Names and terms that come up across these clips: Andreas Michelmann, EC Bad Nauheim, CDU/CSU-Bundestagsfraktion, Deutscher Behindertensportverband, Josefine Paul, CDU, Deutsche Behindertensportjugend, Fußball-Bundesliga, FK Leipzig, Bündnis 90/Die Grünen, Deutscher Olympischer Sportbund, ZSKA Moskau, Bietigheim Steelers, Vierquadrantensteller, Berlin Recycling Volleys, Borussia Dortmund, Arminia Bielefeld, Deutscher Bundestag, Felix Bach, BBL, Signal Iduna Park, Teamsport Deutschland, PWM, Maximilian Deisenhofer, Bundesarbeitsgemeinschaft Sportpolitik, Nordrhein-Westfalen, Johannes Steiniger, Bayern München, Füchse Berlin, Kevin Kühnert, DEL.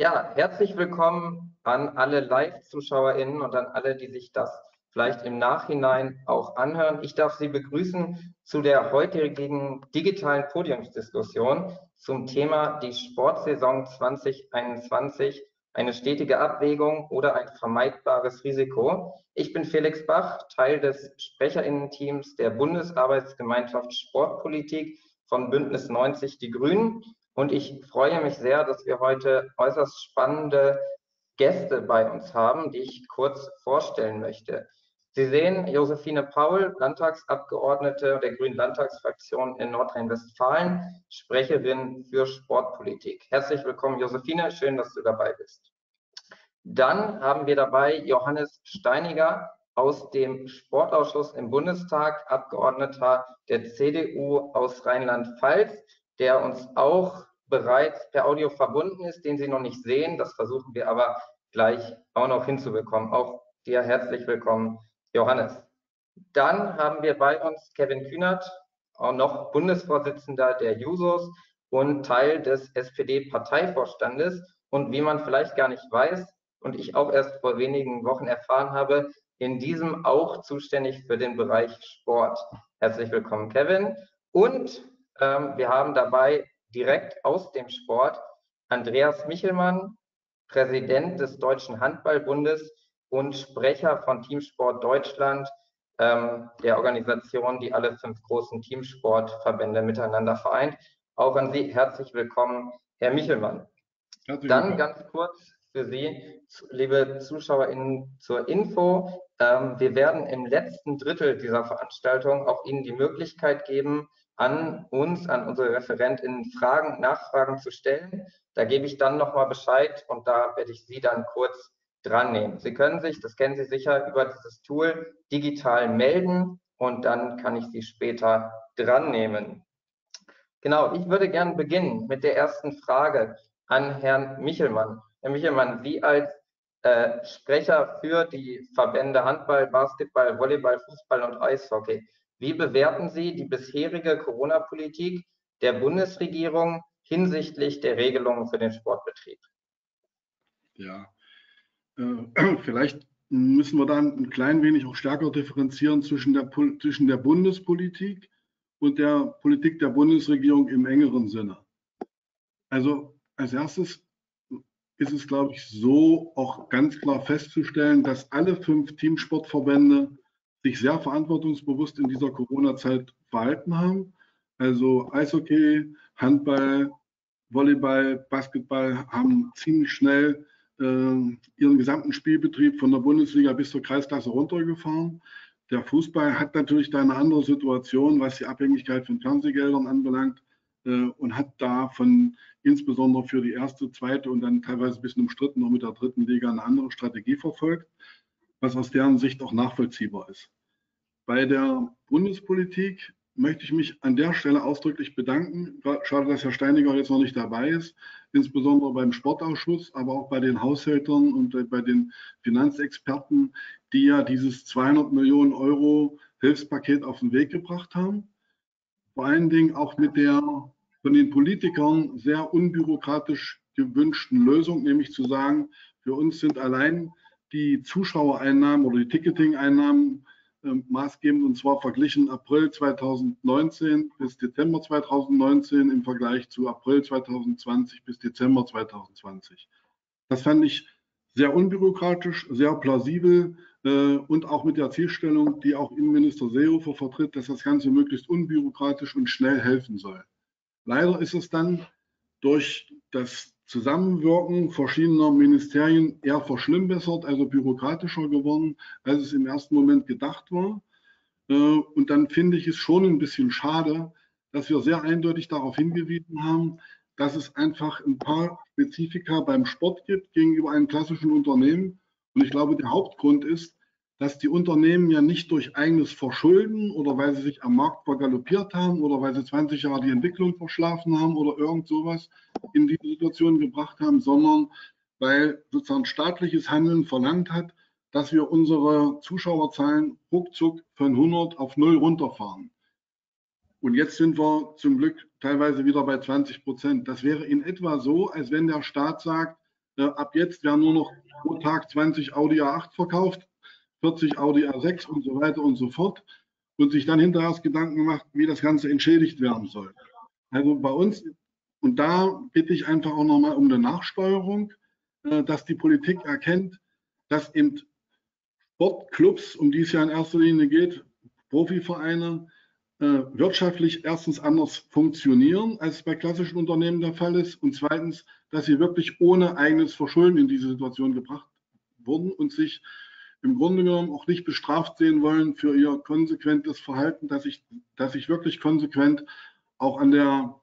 Ja, herzlich willkommen an alle Live-ZuschauerInnen und an alle, die sich das vielleicht im Nachhinein auch anhören. Ich darf Sie begrüßen zu der heutigen digitalen Podiumsdiskussion zum Thema die Sportsaison 2021, eine stetige Abwägung oder ein vermeidbares Risiko. Ich bin Felix Bach, Teil des SprecherInnen-Teams der Bundesarbeitsgemeinschaft Sportpolitik von Bündnis 90/Die Grünen. Und ich freue mich sehr, dass wir heute äußerst spannende Gäste bei uns haben, die ich kurz vorstellen möchte. Sie sehen Josefine Paul, Landtagsabgeordnete der Grünen Landtagsfraktion in Nordrhein-Westfalen, Sprecherin für Sportpolitik. Herzlich willkommen, Josefine, schön, dass du dabei bist. Dann haben wir dabei Johannes Steiniger aus dem Sportausschuss im Bundestag, Abgeordneter der CDU aus Rheinland-Pfalz, der uns auch bereits per Audio verbunden ist, den Sie noch nicht sehen. Das versuchen wir aber gleich auch noch hinzubekommen. Auch dir herzlich willkommen, Johannes. Dann haben wir bei uns Kevin Kühnert, auch noch Bundesvorsitzender der Jusos und Teil des SPD-Parteivorstandes. Und wie man vielleicht gar nicht weiß und ich auch erst vor wenigen Wochen erfahren habe, in diesem auch zuständig für den Bereich Sport. Herzlich willkommen, Kevin. Und wir haben dabei direkt aus dem Sport Andreas Michelmann, Präsident des Deutschen Handballbundes und Sprecher von Teamsport Deutschland, der Organisation, die alle 5 großen Teamsportverbände miteinander vereint. Auch an Sie herzlich willkommen, Herr Michelmann. Herzlich willkommen. Dann ganz kurz für Sie, liebe ZuschauerInnen, zur Info. Wir werden im letzten Drittel dieser Veranstaltung auch Ihnen die Möglichkeit geben, an uns, an unsere ReferentInnen Fragen, Nachfragen zu stellen. Da gebe ich dann nochmal Bescheid und da werde ich Sie dann kurz dran nehmen. Sie können sich, das kennen Sie sicher, über dieses Tool digital melden und dann kann ich Sie später dran nehmen. Genau, ich würde gerne beginnen mit der ersten Frage an Herrn Michelmann. Herr Michelmann, Sie als Sprecher für die Verbände Handball, Basketball, Volleyball, Fußball und Eishockey, wie bewerten Sie die bisherige Corona-Politik der Bundesregierung hinsichtlich der Regelungen für den Sportbetrieb? Ja, vielleicht müssen wir dann ein klein wenig auch stärker differenzieren zwischen der Bundespolitik und der Politik der Bundesregierung im engeren Sinne. Also als erstes ist es, glaube ich, so auch ganz klar festzustellen, dass alle 5 Teamsportverbände sich sehr verantwortungsbewusst in dieser Corona-Zeit verhalten haben. Also Eishockey, Handball, Volleyball, Basketball haben ziemlich schnell ihren gesamten Spielbetrieb von der Bundesliga bis zur Kreisklasse runtergefahren. Der Fußball hat natürlich da eine andere Situation, was die Abhängigkeit von Fernsehgeldern anbelangt und hat da von insbesondere für die erste, zweite und dann teilweise ein bisschen umstritten noch mit der dritten Liga eine andere Strategie verfolgt, was aus deren Sicht auch nachvollziehbar ist. Bei der Bundespolitik möchte ich mich an der Stelle ausdrücklich bedanken. Schade, dass Herr Steiniger jetzt noch nicht dabei ist, insbesondere beim Sportausschuss, aber auch bei den Haushältern und bei den Finanzexperten, die ja dieses 200 Millionen € Hilfspaket auf den Weg gebracht haben. Vor allen Dingen auch mit der von den Politikern sehr unbürokratisch gewünschten Lösung, nämlich zu sagen, für uns sind allein die Zuschauereinnahmen oder die Ticketing-Einnahmen maßgebend, und zwar verglichen April 2019 bis Dezember 2019 im Vergleich zu April 2020 bis Dezember 2020. Das fand ich sehr unbürokratisch, sehr plausibel und auch mit der Zielstellung, die auch Innenminister Seehofer vertritt, dass das Ganze möglichst unbürokratisch und schnell helfen soll. Leider ist es dann durch das Zusammenwirken verschiedener Ministerien eher verschlimmbessert, also bürokratischer geworden, als es im ersten Moment gedacht war. Und dann finde ich es schon ein bisschen schade, dass wir sehr eindeutig darauf hingewiesen haben, dass es einfach ein paar Spezifika beim Sport gibt gegenüber einem klassischen Unternehmen. Und ich glaube, der Hauptgrund ist, dass die Unternehmen ja nicht durch eigenes Verschulden oder weil sie sich am Markt vergaloppiert haben oder weil sie 20 Jahre die Entwicklung verschlafen haben oder irgend sowas in die Situation gebracht haben, sondern weil sozusagen staatliches Handeln verlangt hat, dass wir unsere Zuschauerzahlen ruckzuck von 100 auf 0 runterfahren. Und jetzt sind wir zum Glück teilweise wieder bei 20%. Das wäre in etwa so, als wenn der Staat sagt, Ab jetzt werden nur noch pro Tag 20 Audi A8 verkauft, 40 Audi A6 und so weiter und so fort, und sich dann hinterher Gedanken macht, wie das Ganze entschädigt werden soll. Also bei uns, und da bitte ich einfach auch nochmal um eine Nachsteuerung, dass die Politik erkennt, dass eben Sportclubs, um die es ja in erster Linie geht, Profivereine, wirtschaftlich erstens anders funktionieren, als es bei klassischen Unternehmen der Fall ist, und zweitens, dass sie wirklich ohne eigenes Verschulden in diese Situation gebracht wurden und sich im Grunde genommen auch nicht bestraft sehen wollen für ihr konsequentes Verhalten, dass sich wirklich konsequent auch an der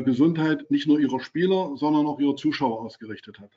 Gesundheit nicht nur ihrer Spieler, sondern auch ihrer Zuschauer ausgerichtet hat.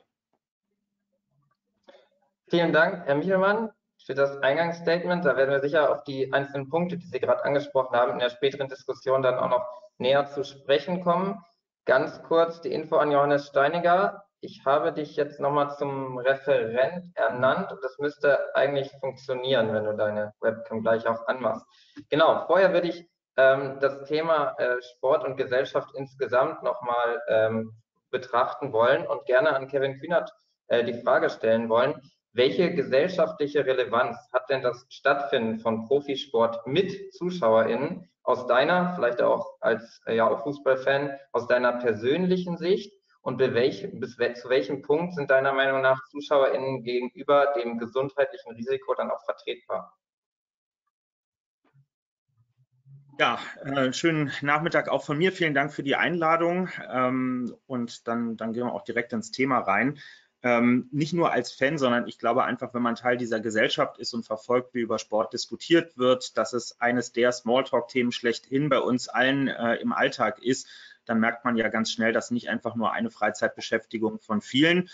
Vielen Dank, Herr Michelmann, für das Eingangsstatement. Da werden wir sicher auf die einzelnen Punkte, die Sie gerade angesprochen haben, in der späteren Diskussion dann auch noch näher zu sprechen kommen. Ganz kurz die Info an Johannes Steiniger. Ich habe dich jetzt nochmal zum Referent ernannt und das müsste eigentlich funktionieren, wenn du deine Webcam gleich auch anmachst. Genau, vorher würde ich das Thema Sport und Gesellschaft insgesamt nochmal betrachten wollen und gerne an Kevin Kühnert die Frage stellen wollen, welche gesellschaftliche Relevanz hat denn das Stattfinden von Profisport mit ZuschauerInnen aus deiner, vielleicht auch als auch Fußballfan, aus deiner persönlichen Sicht? Und zu welchem Punkt sind deiner Meinung nach ZuschauerInnen gegenüber dem gesundheitlichen Risiko dann auch vertretbar? Ja, schönen Nachmittag auch von mir. Vielen Dank für die Einladung. Und dann gehen wir auch direkt ins Thema rein. Nicht nur als Fan, sondern ich glaube einfach, wenn man Teil dieser Gesellschaft ist und verfolgt, wie über Sport diskutiert wird, dass es eines der Smalltalk-Themen schlechthin bei uns allen im Alltag ist, dann merkt man ja ganz schnell, dass nicht einfach nur eine Freizeitbeschäftigung von vielen,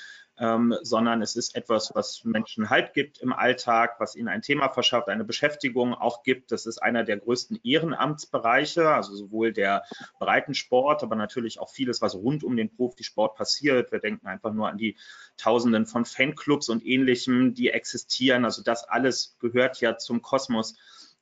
sondern es ist etwas, was Menschen Halt gibt im Alltag, was ihnen ein Thema verschafft, eine Beschäftigung auch gibt. Das ist einer der größten Ehrenamtsbereiche, also sowohl der Breitensport, aber natürlich auch vieles, was rund um den Profisport passiert. Wir denken einfach nur an die Tausenden von Fanclubs und Ähnlichem, die existieren. Also das alles gehört ja zum Kosmos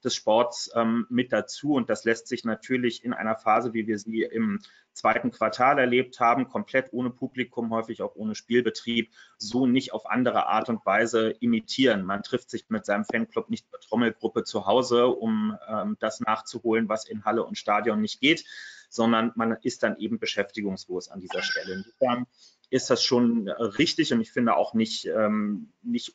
des Sports mit dazu, und das lässt sich natürlich in einer Phase, wie wir sie im zweiten Quartal erlebt haben, komplett ohne Publikum, häufig auch ohne Spielbetrieb, so nicht auf andere Art und Weise imitieren. Man trifft sich mit seinem Fanclub nicht mit Trommelgruppe zu Hause, um das nachzuholen, was in Halle und Stadion nicht geht, sondern man ist dann eben beschäftigungslos an dieser Stelle. Insofern ist das schon richtig, und ich finde auch nicht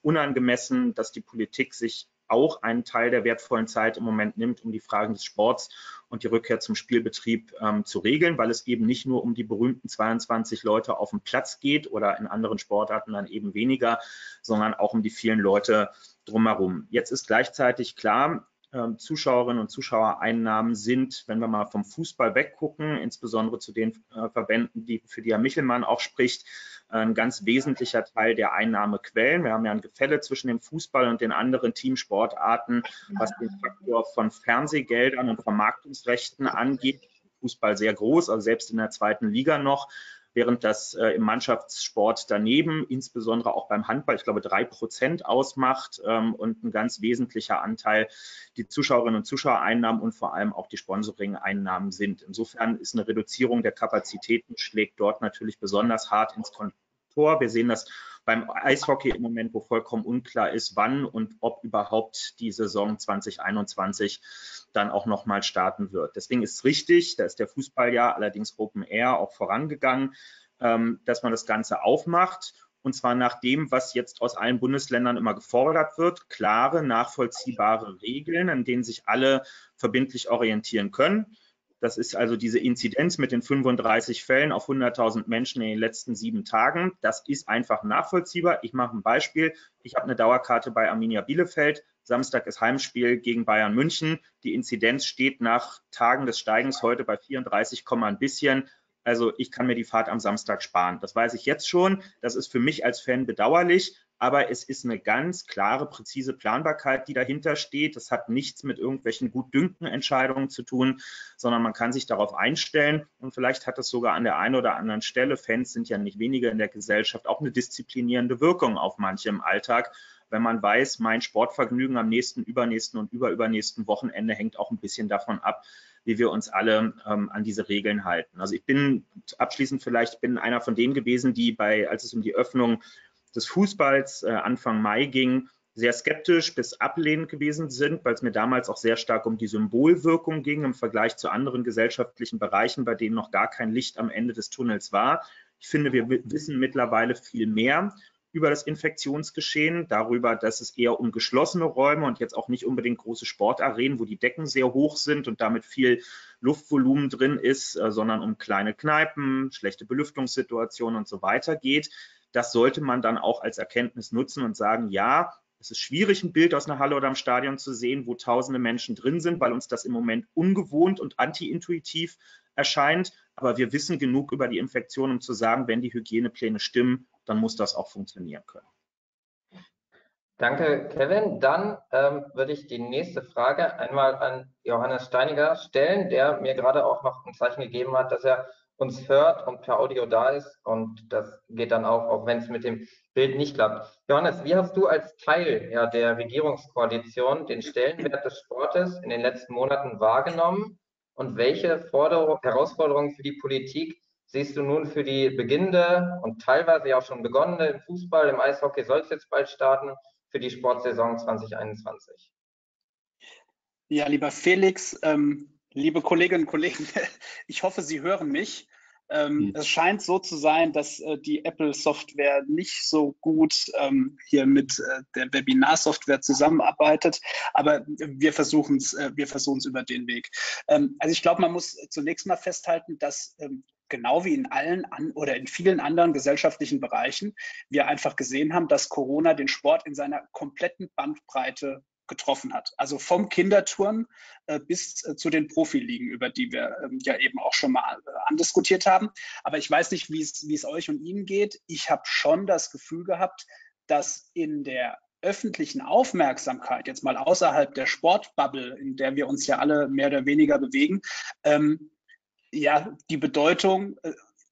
unangemessen, dass die Politik sich auch einen Teil der wertvollen Zeit im Moment nimmt, um die Fragen des Sports und die Rückkehr zum Spielbetrieb zu regeln, weil es eben nicht nur um die berühmten 22 Leute auf dem Platz geht oder in anderen Sportarten dann eben weniger, sondern auch um die vielen Leute drumherum. Jetzt ist gleichzeitig klar, Zuschauerinnen und Zuschauereinnahmen sind, wenn wir mal vom Fußball weggucken, insbesondere zu den Verbänden, für die Herr Michelmann auch spricht, ein ganz wesentlicher Teil der Einnahmequellen. Wir haben ja ein Gefälle zwischen dem Fußball und den anderen Teamsportarten, was den Faktor von Fernsehgeldern und Vermarktungsrechten angeht. Fußball sehr groß, also selbst in der zweiten Liga noch, während das im Mannschaftssport daneben, insbesondere auch beim Handball, ich glaube 3% ausmacht und ein ganz wesentlicher Anteil die Zuschauerinnen und Zuschauereinnahmen und vor allem auch die Sponsoring-Einnahmen sind. Insofern ist eine Reduzierung der Kapazitäten, schlägt dort natürlich besonders hart ins Kontor. Wir sehen das beim Eishockey im Moment, wo vollkommen unklar ist, wann und ob überhaupt die Saison 2021 dann auch nochmal starten wird. Deswegen ist es richtig, da ist der Fußball ja allerdings Open Air auch vorangegangen, dass man das Ganze aufmacht. Und zwar nach dem, was jetzt aus allen Bundesländern immer gefordert wird, klare, nachvollziehbare Regeln, an denen sich alle verbindlich orientieren können. Das ist also diese Inzidenz mit den 35 Fällen auf 100.000 Menschen in den letzten 7 Tagen. Das ist einfach nachvollziehbar. Ich mache ein Beispiel. Ich habe eine Dauerkarte bei Arminia Bielefeld. Samstag ist Heimspiel gegen Bayern München. Die Inzidenz steht nach Tagen des Steigens heute bei 34, ein bisschen. Also ich kann mir die Fahrt am Samstag sparen. Das weiß ich jetzt schon. Das ist für mich als Fan bedauerlich. Aber es ist eine ganz klare, präzise Planbarkeit, die dahinter steht. Das hat nichts mit irgendwelchen Gutdünken-Entscheidungen zu tun, sondern man kann sich darauf einstellen. Und vielleicht hat das sogar an der einen oder anderen Stelle, Fans sind ja nicht weniger in der Gesellschaft, auch eine disziplinierende Wirkung auf manche im Alltag, wenn man weiß, mein Sportvergnügen am nächsten, übernächsten und überübernächsten Wochenende hängt auch ein bisschen davon ab, wie wir uns alle an diese Regeln halten. Also ich bin abschließend vielleicht einer von denen gewesen, die als es um die Öffnung des Fußballs Anfang Mai ging, sehr skeptisch bis ablehnend gewesen sind, weil es mir damals auch sehr stark um die Symbolwirkung ging im Vergleich zu anderen gesellschaftlichen Bereichen, bei denen noch gar kein Licht am Ende des Tunnels war. Ich finde, wir wissen mittlerweile viel mehr über das Infektionsgeschehen, darüber, dass es eher um geschlossene Räume und jetzt auch nicht unbedingt große Sportarenen, wo die Decken sehr hoch sind und damit viel Luftvolumen drin ist, sondern um kleine Kneipen, schlechte Belüftungssituationen und so weiter geht. Das sollte man dann auch als Erkenntnis nutzen und sagen, ja, es ist schwierig, ein Bild aus einer Halle oder einem Stadion zu sehen, wo tausende Menschen drin sind, weil uns das im Moment ungewohnt und antiintuitiv erscheint. Aber wir wissen genug über die Infektion, um zu sagen, wenn die Hygienepläne stimmen, dann muss das auch funktionieren können. Danke, Kevin. Dann würde ich die nächste Frage einmal an Johannes Steiniger stellen, der mir gerade auch noch ein Zeichen gegeben hat, dass er uns hört und per Audio da ist, und das geht dann auch wenn es mit dem Bild nicht klappt. Johannes, wie hast du als Teil der Regierungskoalition den Stellenwert des Sportes in den letzten Monaten wahrgenommen und welche Herausforderungen für die Politik siehst du nun für die beginnende und teilweise auch schon begonnene im Fußball, im Eishockey soll es jetzt bald starten, für die Sportsaison 2021? Ja, lieber Felix, liebe Kolleginnen und Kollegen, ich hoffe, Sie hören mich. Es scheint so zu sein, dass die Apple-Software nicht so gut hier mit der Webinar-Software zusammenarbeitet, aber wir versuchen es über den Weg. Also ich glaube, man muss zunächst mal festhalten, dass genau wie in allen in vielen anderen gesellschaftlichen Bereichen wir einfach gesehen haben, dass Corona den Sport in seiner kompletten Bandbreite getroffen hat. Also vom Kinderturnen bis zu den Profiligen, über die wir ja eben auch schon mal andiskutiert haben. Aber ich weiß nicht, wie es euch und Ihnen geht. Ich habe schon das Gefühl gehabt, dass in der öffentlichen Aufmerksamkeit, jetzt mal außerhalb der Sportbubble, in der wir uns ja alle mehr oder weniger bewegen, die Bedeutung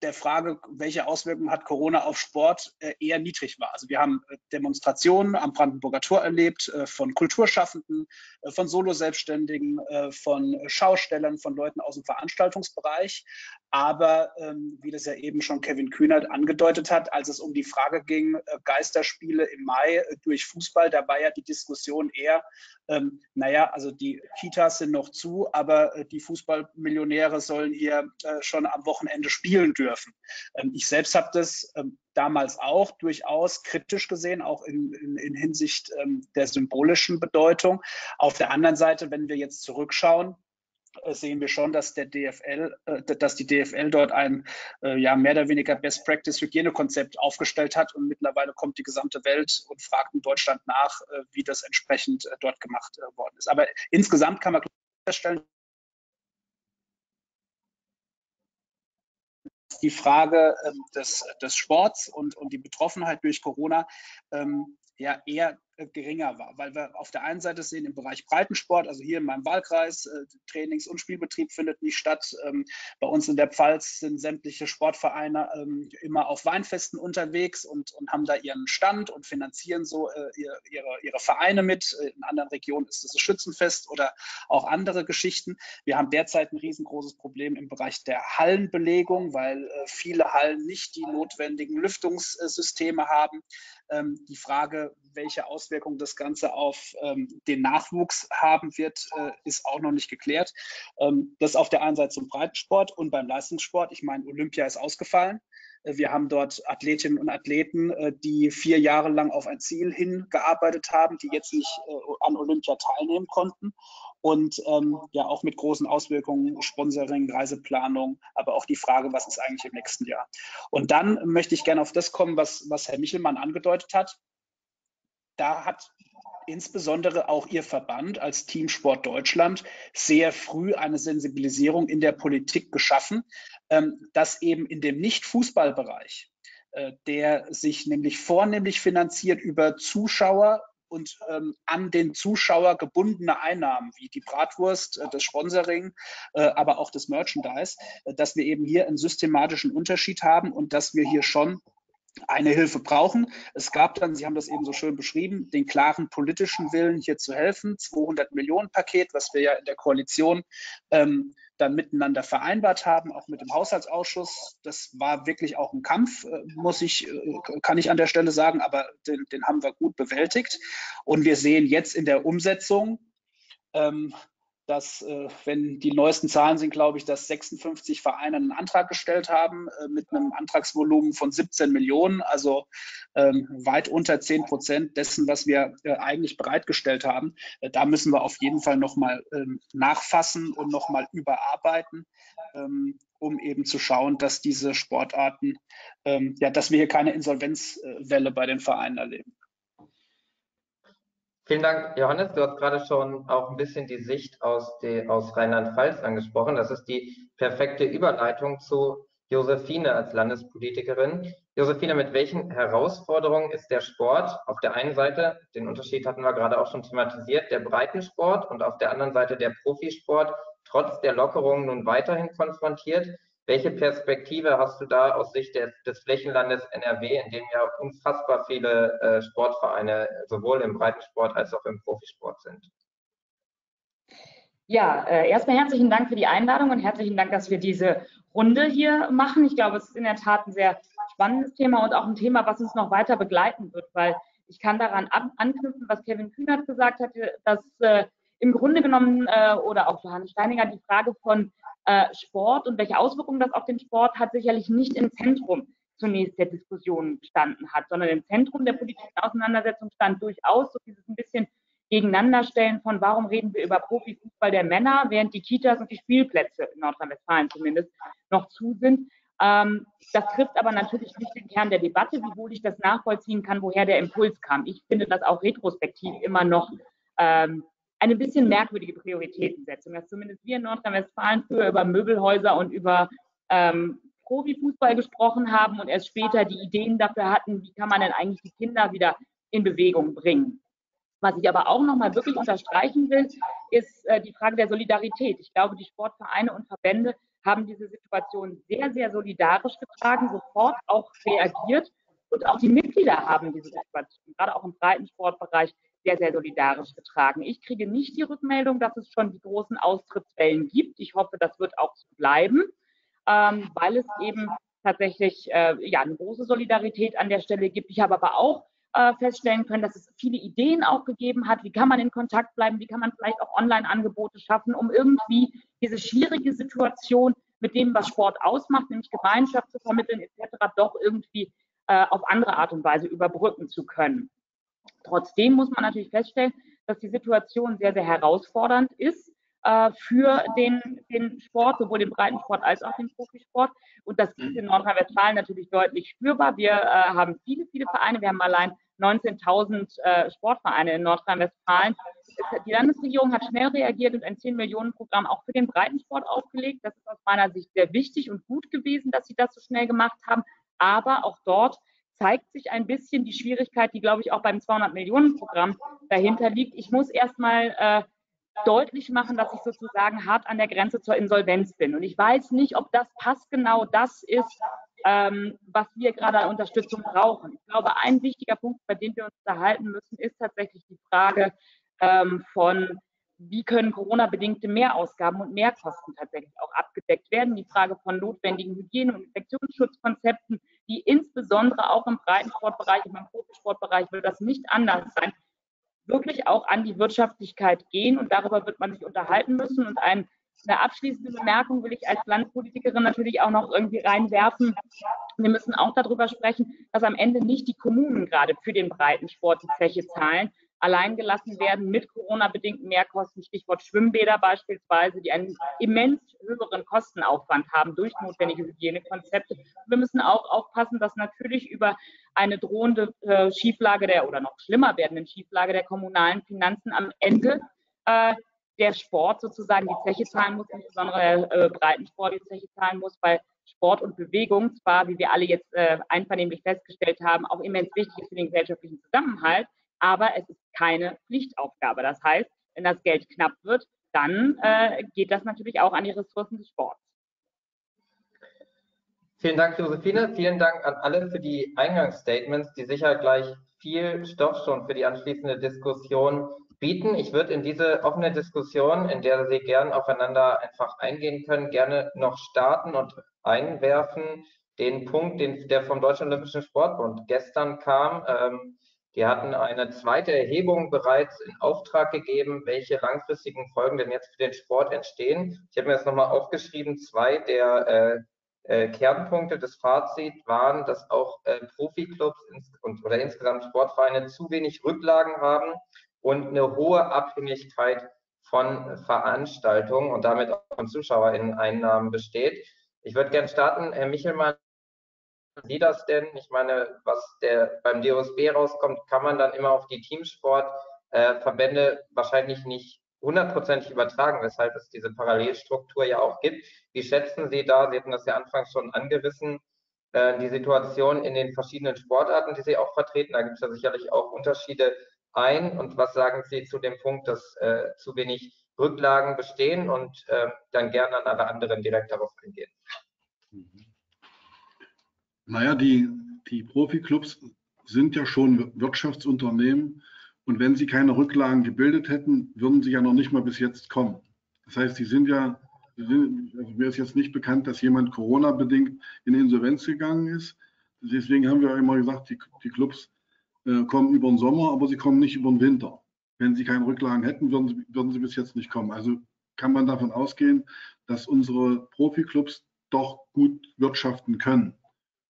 der Frage, welche Auswirkungen hat Corona auf Sport, eher niedrig war. Also wir haben Demonstrationen am Brandenburger Tor erlebt, von Kulturschaffenden, von Solo-Selbstständigen, von Schaustellern, von Leuten aus dem Veranstaltungsbereich. Aber wie das ja eben schon Kevin Kühnert angedeutet hat, als es um die Frage ging, Geisterspiele im Mai durch Fußball, da war ja die Diskussion eher, also die Kitas sind noch zu, aber die Fußballmillionäre sollen hier schon am Wochenende spielen dürfen. Ich selbst habe das damals auch durchaus kritisch gesehen, auch in Hinsicht der symbolischen Bedeutung. Auf der anderen Seite, wenn wir jetzt zurückschauen, sehen wir schon, dass die DFL dort ein mehr oder weniger Best-Practice-Hygienekonzept aufgestellt hat, und mittlerweile kommt die gesamte Welt und fragt in Deutschland nach, wie das entsprechend dort gemacht worden ist. Aber insgesamt kann man feststellen, die Frage des Sports und die Betroffenheit durch Corona eher geringer war, weil wir auf der einen Seite sehen, im Bereich Breitensport, also hier in meinem Wahlkreis, Trainings- und Spielbetrieb findet nicht statt. Bei uns in der Pfalz sind sämtliche Sportvereine immer auf Weinfesten unterwegs und haben da ihren Stand und finanzieren so ihre Vereine mit. In anderen Regionen ist das Schützenfest oder auch andere Geschichten. Wir haben derzeit ein riesengroßes Problem im Bereich der Hallenbelegung, weil viele Hallen nicht die notwendigen Lüftungssysteme haben. Die Frage, welche Auswirkungen das Ganze auf den Nachwuchs haben wird, ist auch noch nicht geklärt. Das auf der einen Seite zum Breitensport und beim Leistungssport. Ich meine, Olympia ist ausgefallen. Wir haben dort Athletinnen und Athleten, die 4 Jahre lang auf ein Ziel hingearbeitet haben, die jetzt nicht an Olympia teilnehmen konnten. Und auch mit großen Auswirkungen, Sponsoring, Reiseplanung, aber auch die Frage, was ist eigentlich im nächsten Jahr. Und dann möchte ich gerne auf das kommen, was Herr Michelmann angedeutet hat. Da hat insbesondere auch Ihr Verband als Teamsport Deutschland sehr früh eine Sensibilisierung in der Politik geschaffen, dass eben in dem Nicht-Fußballbereich, der sich nämlich vornehmlich finanziert über Zuschauer und an den Zuschauer gebundene Einnahmen wie die Bratwurst, das Sponsoring, aber auch das Merchandise, dass wir eben hier einen systematischen Unterschied haben und dass wir hier schon eine Hilfe brauchen. Es gab dann, Sie haben das eben so schön beschrieben, den klaren politischen Willen, hier zu helfen. 200-Millionen-Paket, was wir ja in der Koalition dann miteinander vereinbart haben, auch mit dem Haushaltsausschuss. Das war wirklich auch ein Kampf, kann ich an der Stelle sagen, aber den haben wir gut bewältigt. Und wir sehen jetzt in der Umsetzung, dass, wenn die neuesten Zahlen sind, glaube ich, dass 56 Vereine einen Antrag gestellt haben mit einem Antragsvolumen von 17 Millionen, also weit unter 10% dessen, was wir eigentlich bereitgestellt haben. Da müssen wir auf jeden Fall nochmal nachfassen und nochmal überarbeiten, um eben zu schauen, dass diese Sportarten, dass wir hier keine Insolvenzwelle bei den Vereinen erleben. Vielen Dank, Johannes. Du hast gerade schon auch ein bisschen die Sicht aus Rheinland-Pfalz angesprochen. Das ist die perfekte Überleitung zu Josefine als Landespolitikerin. Josefine, mit welchen Herausforderungen ist der Sport auf der einen Seite, den Unterschied hatten wir gerade auch schon thematisiert, der Breitensport, und auf der anderen Seite der Profisport, trotz der Lockerungen nun weiterhin konfrontiert? Welche Perspektive hast du da aus Sicht des Flächenlandes NRW, in dem ja unfassbar viele Sportvereine sowohl im Breitensport als auch im Profisport sind? Ja, erstmal herzlichen Dank für die Einladung und herzlichen Dank, dass wir diese Runde hier machen. Ich glaube, es ist in der Tat ein sehr spannendes Thema und auch ein Thema, was uns noch weiter begleiten wird, weil ich kann daran anknüpfen, was Kevin Kühnert gesagt hatte, dass im Grunde genommen oder auch Johannes Steiniger die Frage von Sport und welche Auswirkungen das auf den Sport hat, sicherlich nicht im Zentrum zunächst der Diskussion gestanden hat, sondern im Zentrum der politischen Auseinandersetzung stand durchaus so dieses ein bisschen Gegeneinanderstellen von, warum reden wir über Profifußball der Männer, während die Kitas und die Spielplätze in Nordrhein-Westfalen zumindest noch zu sind. Das trifft aber natürlich nicht den Kern der Debatte, wiewohl ich das nachvollziehen kann, woher der Impuls kam. Ich finde das auch retrospektiv immer noch eine bisschen merkwürdige Prioritätensetzung, dass zumindest wir in Nordrhein-Westfalen früher über Möbelhäuser und über Profifußball gesprochen haben und erst später die Ideen dafür hatten, wie kann man denn eigentlich die Kinder wieder in Bewegung bringen. Was ich aber auch nochmal wirklich unterstreichen will, ist die Frage der Solidarität. Ich glaube, die Sportvereine und Verbände haben diese Situation sehr, sehr solidarisch getragen, sofort auch reagiert, und auch die Mitglieder haben diese Situation, gerade auch im Breitensportbereich, sehr, sehr solidarisch getragen. Ich kriege nicht die Rückmeldung, dass es schon die großen Austrittswellen gibt. Ich hoffe, das wird auch so bleiben, weil es eben tatsächlich eine große Solidarität an der Stelle gibt. Ich habe aber auch feststellen können, dass es viele Ideen auch gegeben hat. Wie kann man in Kontakt bleiben? Wie kann man vielleicht auch Online-Angebote schaffen, um irgendwie diese schwierige Situation mit dem, was Sport ausmacht, nämlich Gemeinschaft zu vermitteln etc., doch irgendwie auf andere Art und Weise überbrücken zu können. Trotzdem muss man natürlich feststellen, dass die Situation sehr, sehr herausfordernd ist für den Sport, sowohl den Breitensport als auch den Profisport. Und das ist in Nordrhein-Westfalen natürlich deutlich spürbar. Wir haben viele, viele Vereine. Wir haben allein 19.000 Sportvereine in Nordrhein-Westfalen. Die Landesregierung hat schnell reagiert und ein 10-Millionen-Programm auch für den Breitensport aufgelegt. Das ist aus meiner Sicht sehr wichtig und gut gewesen, dass sie das so schnell gemacht haben. Aber auch dort zeigt sich ein bisschen die Schwierigkeit, die, glaube ich, auch beim 200-Millionen-Programm dahinter liegt. Ich muss erstmal deutlich machen, dass ich sozusagen hart an der Grenze zur Insolvenz bin. Und ich weiß nicht, ob das passgenau das ist, was wir gerade an Unterstützung brauchen. Ich glaube, ein wichtiger Punkt, bei dem wir uns unterhalten müssen, ist tatsächlich die Frage von, wie können Corona-bedingte Mehrausgaben und Mehrkosten tatsächlich auch abgedeckt werden? Die Frage von notwendigen Hygiene- und Infektionsschutzkonzepten, die insbesondere auch im Breitensportbereich und im Profisportbereich, wird das nicht anders sein, wirklich auch an die Wirtschaftlichkeit gehen. Und darüber wird man sich unterhalten müssen. Und eine abschließende Bemerkung will ich als Landespolitikerin natürlich auch noch irgendwie reinwerfen. Wir müssen auch darüber sprechen, dass am Ende nicht die Kommunen gerade für den Breitensport die Zeche zahlen, allein gelassen werden mit Corona-bedingten Mehrkosten, Stichwort Schwimmbäder beispielsweise, die einen immens höheren Kostenaufwand haben durch notwendige Hygienekonzepte. Wir müssen auch aufpassen, dass natürlich über eine drohende Schieflage oder noch schlimmer werdenden Schieflage der kommunalen Finanzen am Ende der Sport sozusagen die Zeche zahlen muss, insbesondere der Breitensport die Zeche zahlen muss, weil Sport und Bewegung zwar, wie wir alle jetzt einvernehmlich festgestellt haben, auch immens wichtig ist für den gesellschaftlichen Zusammenhalt, aber es ist keine Pflichtaufgabe. Das heißt, wenn das Geld knapp wird, dann geht das natürlich auch an die Ressourcen des Sports. Vielen Dank, Josefine. Vielen Dank an alle für die Eingangsstatements, die sicher gleich viel Stoff schon für die anschließende Diskussion bieten. Ich würde in diese offene Diskussion, in der Sie gern aufeinander einfach eingehen können, gerne noch starten und einwerfen den Punkt, der vom Deutschen Olympischen Sportbund gestern kam. Die hatten eine zweite Erhebung bereits in Auftrag gegeben, welche langfristigen Folgen denn jetzt für den Sport entstehen. Ich habe mir das nochmal aufgeschrieben. Zwei der Kernpunkte des Fazits waren, dass auch Profiklubs oder insgesamt Sportvereine zu wenig Rücklagen haben und eine hohe Abhängigkeit von Veranstaltungen und damit auch von ZuschauerInnen-Einnahmen besteht. Ich würde gerne starten, Herr Michelmann. Sie das denn? Ich meine, was beim DOSB rauskommt, kann man dann immer auf die Teamsportverbände wahrscheinlich nicht hundertprozentig übertragen, weshalb es diese Parallelstruktur ja auch gibt. Wie schätzen Sie da, Sie hatten das ja anfangs schon angerissen, die Situation in den verschiedenen Sportarten, die Sie auch vertreten, da gibt es ja sicherlich auch Unterschiede ein. Und was sagen Sie zu dem Punkt, dass zu wenig Rücklagen bestehen und dann gerne an alle anderen direkt darauf eingehen? Naja, die Profiklubs sind ja schon Wirtschaftsunternehmen und wenn sie keine Rücklagen gebildet hätten, würden sie ja noch nicht mal bis jetzt kommen. Das heißt, sie sind ja, also mir ist jetzt nicht bekannt, dass jemand Corona-bedingt in Insolvenz gegangen ist. Deswegen haben wir immer gesagt, die Clubs kommen über den Sommer, aber sie kommen nicht über den Winter. Wenn sie keine Rücklagen hätten, würden sie bis jetzt nicht kommen. Also kann man davon ausgehen, dass unsere Profiklubs doch gut wirtschaften können.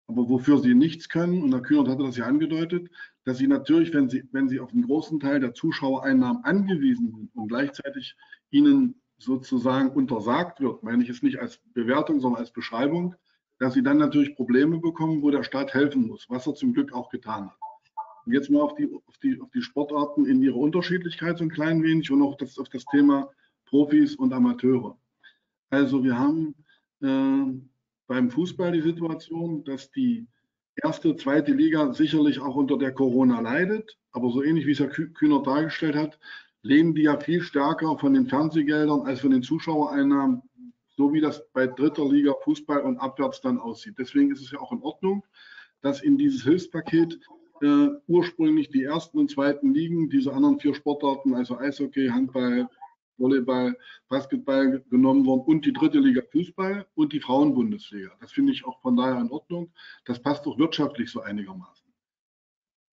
Aber wofür sie nichts können, und Herr Kühnert hatte das ja angedeutet, dass sie natürlich, wenn sie auf einen großen Teil der Zuschauereinnahmen angewiesen sind und gleichzeitig ihnen sozusagen untersagt wird, meine ich jetzt nicht als Bewertung, sondern als Beschreibung, dass sie dann natürlich Probleme bekommen, wo der Staat helfen muss, was er zum Glück auch getan hat. Und jetzt mal auf die Sportarten in ihrer Unterschiedlichkeit so ein klein wenig und auch auf das Thema Profis und Amateure. Also wir haben beim Fußball die Situation, dass die erste, zweite Liga sicherlich auch unter der Corona leidet, aber so ähnlich wie es Herr Kühnert dargestellt hat, leben die ja viel stärker von den Fernsehgeldern als von den Zuschauereinnahmen, so wie das bei dritter Liga Fußball und abwärts dann aussieht. Deswegen ist es ja auch in Ordnung, dass in dieses Hilfspaket ursprünglich die ersten und zweiten Ligen, diese anderen 4 Sportarten, also Eishockey, Handball, Volleyball, Basketball genommen worden und die dritte Liga Fußball und die Frauenbundesliga. Das finde ich auch von daher in Ordnung. Das passt doch wirtschaftlich so einigermaßen.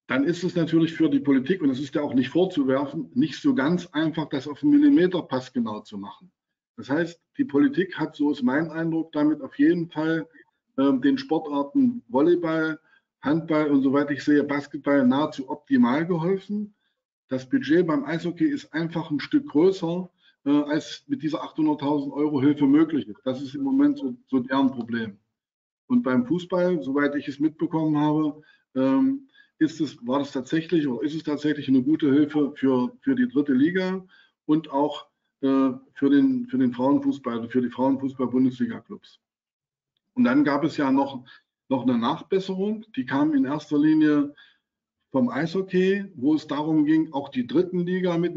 Dann ist es natürlich für die Politik, und das ist ja auch nicht vorzuwerfen, nicht so ganz einfach, das auf einen Millimeter passgenau zu machen. Das heißt, die Politik hat, so ist mein Eindruck, damit auf jeden Fall den Sportarten Volleyball, Handball und soweit ich sehe Basketball nahezu optimal geholfen. Das Budget beim Eishockey ist einfach ein Stück größer, als mit dieser 800.000 € Hilfe möglich ist. Das ist im Moment so deren Problem. Und beim Fußball, soweit ich es mitbekommen habe, ist es tatsächlich eine gute Hilfe für die dritte Liga und auch für den Frauenfußball, für die Frauenfußball-Bundesliga-Clubs. Und dann gab es ja noch eine Nachbesserung, die kam in erster Linie vom Eishockey, wo es darum ging, auch die dritten Ligen mit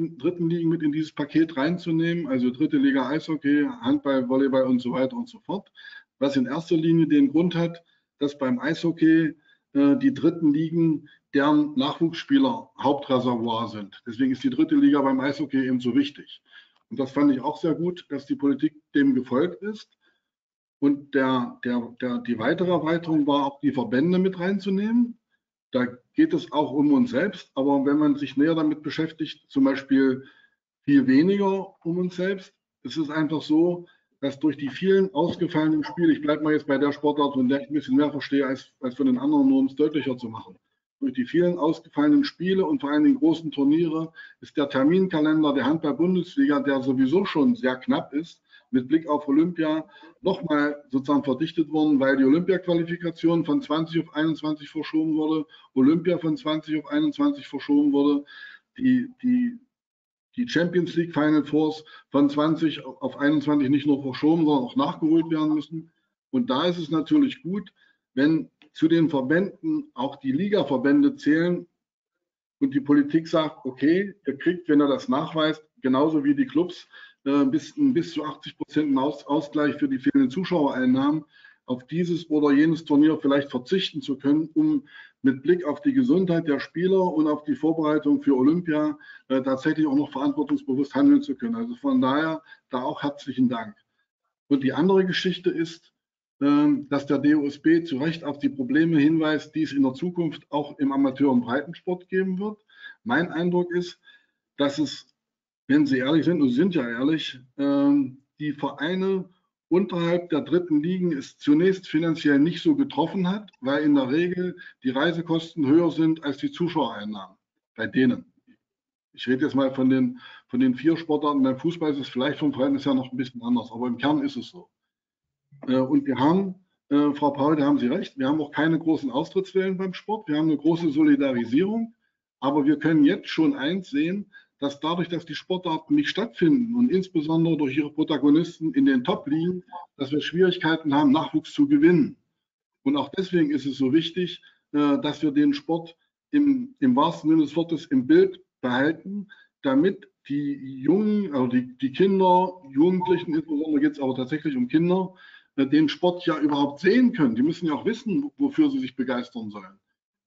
in dieses Paket reinzunehmen, also dritte Liga Eishockey, Handball, Volleyball und so weiter und so fort, was in erster Linie den Grund hat, dass beim Eishockey die dritten Ligen deren Nachwuchsspieler Hauptreservoir sind. Deswegen ist die dritte Liga beim Eishockey eben so wichtig. Und das fand ich auch sehr gut, dass die Politik dem gefolgt ist. Und die weitere Erweiterung war auch, die Verbände mit reinzunehmen. Da geht es auch um uns selbst, aber wenn man sich näher damit beschäftigt, zum Beispiel viel weniger um uns selbst, es ist einfach so, dass durch die vielen ausgefallenen Spiele, ich bleibe mal jetzt bei der Sportart, von der ich ein bisschen mehr verstehe, als von den anderen, nur um es deutlicher zu machen, durch die vielen ausgefallenen Spiele und vor allem den großen Turniere ist der Terminkalender der Handball-Bundesliga, der sowieso schon sehr knapp ist, mit Blick auf Olympia nochmal sozusagen verdichtet worden, weil die Olympia-Qualifikation von 20 auf 21 verschoben wurde, Olympia von 20 auf 21 verschoben wurde, die Champions League Final Fours von 20 auf 21 nicht nur verschoben, sondern auch nachgeholt werden müssen. Und da ist es natürlich gut, wenn zu den Verbänden auch die Ligaverbände zählen und die Politik sagt, okay, ihr kriegt, wenn ihr das nachweist, genauso wie die Clubs, bis zu 80% Ausgleich für die fehlenden Zuschauereinnahmen. auf dieses oder jenes Turnier vielleicht verzichten zu können, um mit Blick auf die Gesundheit der Spieler und auf die Vorbereitung für Olympia tatsächlich auch noch verantwortungsbewusst handeln zu können. Also von daher da auch herzlichen Dank. Und die andere Geschichte ist, dass der DOSB zu Recht auf die Probleme hinweist, die es in der Zukunft auch im Amateur- und Breitensport geben wird. Mein Eindruck ist, dass es, wenn Sie ehrlich sind, und Sie sind ja ehrlich, die Vereine unterhalb der dritten Ligen es zunächst finanziell nicht so getroffen hat, weil in der Regel die Reisekosten höher sind als die Zuschauereinnahmen bei denen. Ich rede jetzt mal von den vier Sportarten. Beim Fußball ist es vielleicht vom Verhältnis her noch ein bisschen anders, aber im Kern ist es so. Und wir haben, Frau Paul, da haben Sie recht, wir haben auch keine großen Austrittswellen beim Sport, wir haben eine große Solidarisierung, aber wir können jetzt schon eins sehen, dass dadurch, dass die Sportarten nicht stattfinden und insbesondere durch ihre Protagonisten in den Top-Ligen, dass wir Schwierigkeiten haben, Nachwuchs zu gewinnen. Und auch deswegen ist es so wichtig, dass wir den Sport im wahrsten Sinne des Wortes im Bild behalten, damit die Jungen, also die Kinder, Jugendlichen, insbesondere geht es aber tatsächlich um Kinder, den Sport ja überhaupt sehen können. Die müssen ja auch wissen, wofür sie sich begeistern sollen.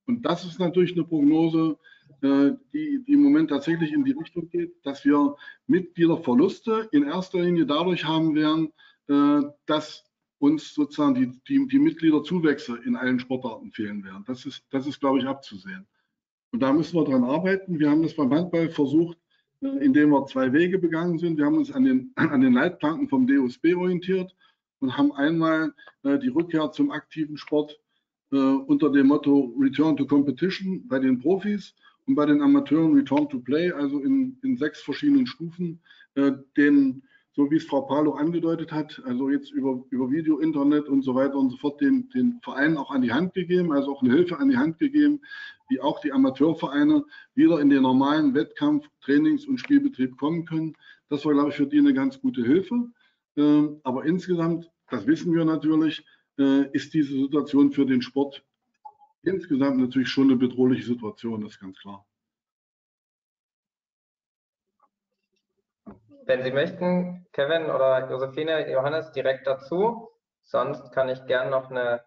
Und das ist natürlich eine Prognose, die im Moment tatsächlich in die Richtung geht, dass wir Mitgliederverluste in erster Linie dadurch haben werden, dass uns sozusagen die Mitgliederzuwächse in allen Sportarten fehlen werden. Das ist, glaube ich, abzusehen. Und da müssen wir dran arbeiten. Wir haben das beim Handball versucht, indem wir zwei Wege begangen sind. Wir haben uns an den Leitplanken vom DOSB orientiert und haben einmal die Rückkehr zum aktiven Sport unter dem Motto Return to Competition bei den Profis und bei den Amateuren Return to Play, also in 6 verschiedenen Stufen, so wie es Frau Palo angedeutet hat, also jetzt über Video, Internet und so weiter und so fort, den Vereinen auch an die Hand gegeben, also auch eine Hilfe an die Hand gegeben, wie auch die Amateurvereine wieder in den normalen Wettkampf-, Trainings- und Spielbetrieb kommen können. Das war, glaube ich, für die eine ganz gute Hilfe. Aber insgesamt, das wissen wir natürlich, ist diese Situation für den Sport insgesamt natürlich schon eine bedrohliche Situation, das ist ganz klar. Wenn Sie möchten, Kevin oder Josefine, Johannes, direkt dazu. Sonst kann ich gern noch eine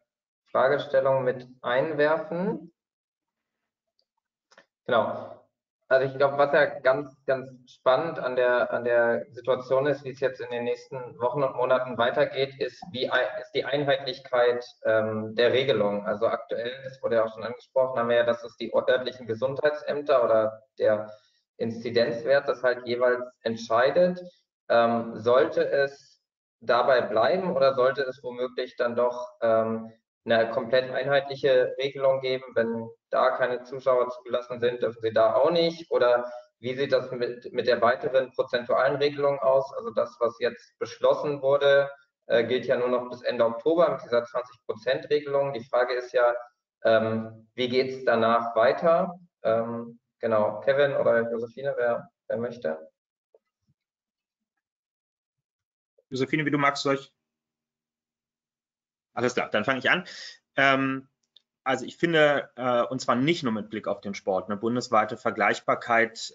Fragestellung mit einwerfen. Genau. Also ich glaube, was ja ganz, ganz spannend an der Situation ist, wie es jetzt in den nächsten Wochen und Monaten weitergeht, ist, ist die Einheitlichkeit der Regelung. Also aktuell, das wurde ja auch schon angesprochen, haben wir ja, dass es die örtlichen Gesundheitsämter oder der Inzidenzwert, das halt jeweils entscheidet, sollte es dabei bleiben oder sollte es womöglich dann doch eine komplett einheitliche Regelung geben, wenn da keine Zuschauer zugelassen sind, dürfen sie da auch nicht, oder wie sieht das mit der weiteren prozentualen Regelung aus? Also das, was jetzt beschlossen wurde, gilt ja nur noch bis Ende Oktober mit dieser 20%-Regelung. Die Frage ist ja, wie geht es danach weiter? Genau, Kevin oder Josefine, wer möchte? Josefine, wie du magst, soll ich? Alles klar, dann fange ich an. Also ich finde, und zwar nicht nur mit Blick auf den Sport, eine bundesweite Vergleichbarkeit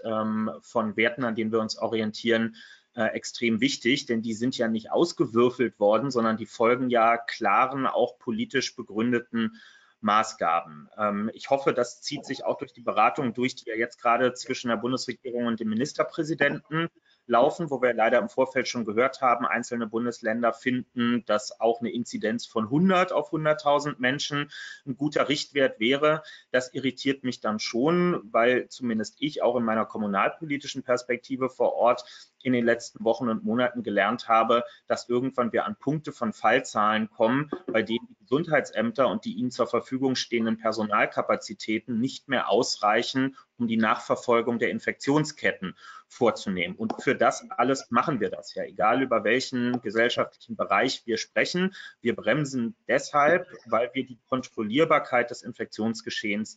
von Werten, an denen wir uns orientieren, extrem wichtig, denn die sind ja nicht ausgewürfelt worden, sondern die folgen ja klaren, auch politisch begründeten Maßgaben. Ich hoffe, das zieht sich auch durch die Beratung durch, die ja jetzt gerade zwischen der Bundesregierung und dem Ministerpräsidenten laufen, wo wir leider im Vorfeld schon gehört haben, einzelne Bundesländer finden, dass auch eine Inzidenz von 100 auf 100.000 Menschen ein guter Richtwert wäre. Das irritiert mich dann schon, weil zumindest ich auch in meiner kommunalpolitischen Perspektive vor Ort in den letzten Wochen und Monaten gelernt habe, dass irgendwann wir an Punkte von Fallzahlen kommen, bei denen die Gesundheitsämter und die ihnen zur Verfügung stehenden Personalkapazitäten nicht mehr ausreichen, um die Nachverfolgung der Infektionsketten vorzunehmen. Und für das alles machen wir das ja, egal über welchen gesellschaftlichen Bereich wir sprechen. Wir bremsen deshalb, weil wir die Kontrollierbarkeit des Infektionsgeschehens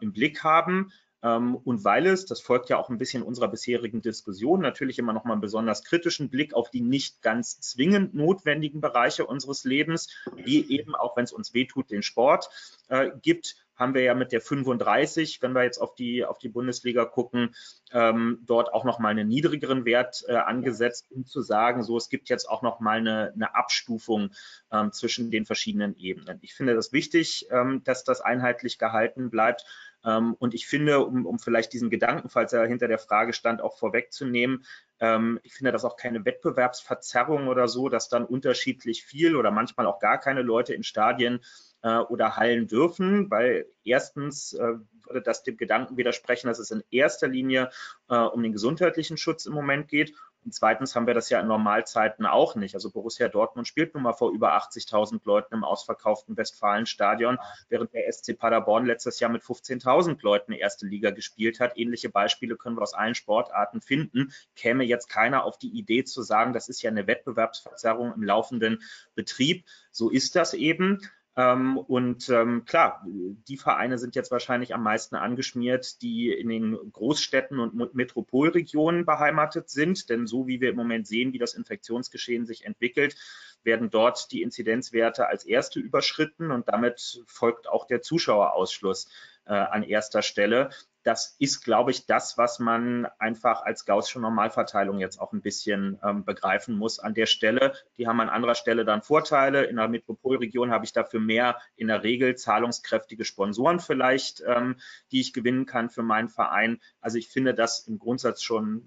im Blick haben. Und weil es, das folgt ja auch ein bisschen unserer bisherigen Diskussion, natürlich immer noch mal einen besonders kritischen Blick auf die nicht ganz zwingend notwendigen Bereiche unseres Lebens, wie eben, auch wenn es uns wehtut, den Sport gibt, haben wir ja mit der 35, wenn wir jetzt auf die Bundesliga gucken, dort auch nochmal einen niedrigeren Wert angesetzt, um zu sagen, so, es gibt jetzt auch nochmal eine Abstufung zwischen den verschiedenen Ebenen. Ich finde das wichtig, dass das einheitlich gehalten bleibt. Und ich finde, um vielleicht diesen Gedanken, falls er hinter der Frage stand, auch vorwegzunehmen, ich finde das auch keine Wettbewerbsverzerrung oder so, dass dann unterschiedlich viel oder manchmal auch gar keine Leute in Stadien oder Hallen dürfen, weil erstens würde das dem Gedanken widersprechen, dass es in erster Linie um den gesundheitlichen Schutz im Moment geht. Und zweitens haben wir das ja in Normalzeiten auch nicht. Also Borussia Dortmund spielt nun mal vor über 80.000 Leuten im ausverkauften Westfalenstadion, während der SC Paderborn letztes Jahr mit 15.000 Leuten erste Liga gespielt hat. Ähnliche Beispiele können wir aus allen Sportarten finden. Käme jetzt keiner auf die Idee zu sagen, das ist ja eine Wettbewerbsverzerrung im laufenden Betrieb. So ist das eben. Klar, die Vereine sind jetzt wahrscheinlich am meisten angeschmiert, die in den Großstädten und Metropolregionen beheimatet sind. Denn so wie wir im Moment sehen, wie das Infektionsgeschehen sich entwickelt, werden dort die Inzidenzwerte als erste überschritten und damit folgt auch der Zuschauerausschluss an erster Stelle. Das ist, glaube ich, das, was man einfach als gaußsche Normalverteilung jetzt auch ein bisschen begreifen muss an der Stelle. Die haben an anderer Stelle dann Vorteile. In der Metropolregion habe ich dafür mehr in der Regel zahlungskräftige Sponsoren vielleicht, die ich gewinnen kann für meinen Verein. Also ich finde das im Grundsatz schon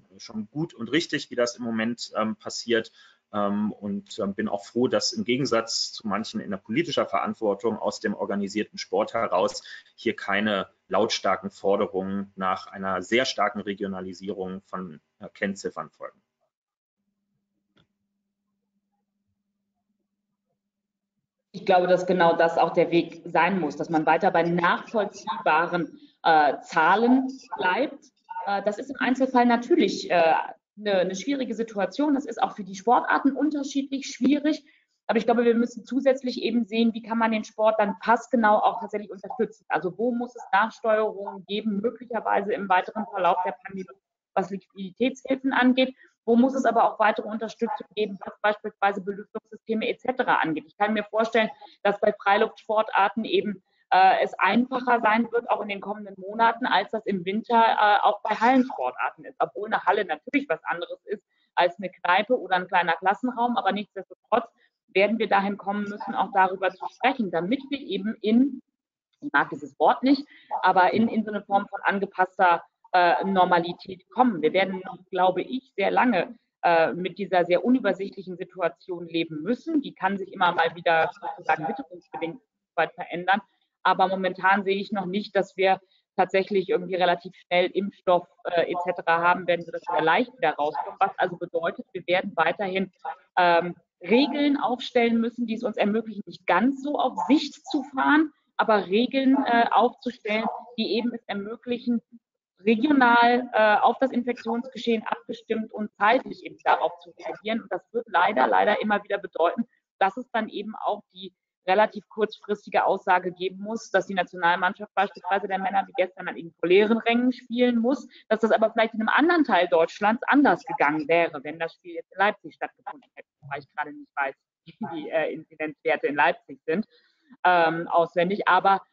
gut und richtig, wie das im Moment passiert. Bin auch froh, dass im Gegensatz zu manchen in der politischer Verantwortung aus dem organisierten Sport heraus hier keine lautstarken Forderungen nach einer sehr starken Regionalisierung von Kennziffern folgen. Ich glaube, dass genau das auch der Weg sein muss, dass man weiter bei nachvollziehbaren Zahlen bleibt. Das ist im Einzelfall natürlich eine schwierige Situation. Das ist auch für die Sportarten unterschiedlich schwierig. Aber ich glaube, wir müssen zusätzlich eben sehen, wie kann man den Sport dann passgenau auch tatsächlich unterstützen. Also wo muss es Nachsteuerungen geben, möglicherweise im weiteren Verlauf der Pandemie, was Liquiditätshilfen angeht. Wo muss es aber auch weitere Unterstützung geben, was beispielsweise Belüftungssysteme etc. angeht. Ich kann mir vorstellen, dass bei Freiluftsportarten eben es einfacher sein wird, auch in den kommenden Monaten, als das im Winter auch bei Hallensportarten ist. Obwohl eine Halle natürlich was anderes ist als eine Kneipe oder ein kleiner Klassenraum, aber nichtsdestotrotz werden wir dahin kommen müssen, auch darüber zu sprechen, damit wir eben ich mag dieses Wort nicht, aber in so eine Form von angepasster Normalität kommen. Wir werden noch, glaube ich, sehr lange mit dieser sehr unübersichtlichen Situation leben müssen. Die kann sich immer mal wieder sozusagen witterungsbedingt verändern. Aber momentan sehe ich noch nicht, dass wir tatsächlich irgendwie relativ schnell Impfstoff etc. haben, werden wir das sehr leicht wieder rauskommen. Was also bedeutet, wir werden weiterhin Regeln aufstellen müssen, die es uns ermöglichen, nicht ganz so auf Sicht zu fahren, aber Regeln aufzustellen, die eben es ermöglichen, regional auf das Infektionsgeschehen abgestimmt und zeitlich eben darauf zu reagieren. Und das wird leider immer wieder bedeuten, dass es dann eben auch die relativ kurzfristige Aussage geben muss, dass die Nationalmannschaft beispielsweise der Männer wie gestern an irgendwo leeren Rängen spielen muss, dass das aber vielleicht in einem anderen Teil Deutschlands anders gegangen wäre, wenn das Spiel jetzt in Leipzig stattgefunden hätte, weil ich gerade nicht weiß, wie die Inzidenzwerte in Leipzig sind, auswendig. Aber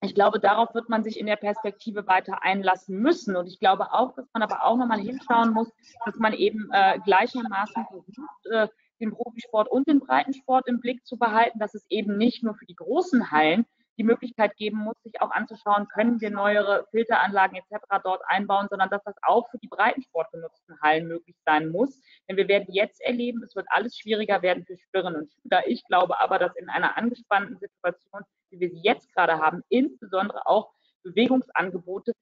ich glaube, darauf wird man sich in der Perspektive weiter einlassen müssen. Und ich glaube auch, dass man aber auch nochmal hinschauen muss, dass man eben gleichermaßen versucht, den Profisport und den Breitensport im Blick zu behalten, dass es eben nicht nur für die großen Hallen die Möglichkeit geben muss, sich auch anzuschauen, können wir neuere Filteranlagen etc. dort einbauen, sondern dass das auch für die Breitensport genutzten Hallen möglich sein muss. Denn wir werden jetzt erleben, es wird alles schwieriger werden für Schülerinnen und Schüler. Ich glaube aber, dass in einer angespannten Situation, wie wir sie jetzt gerade haben, insbesondere auch Bewegungsangebote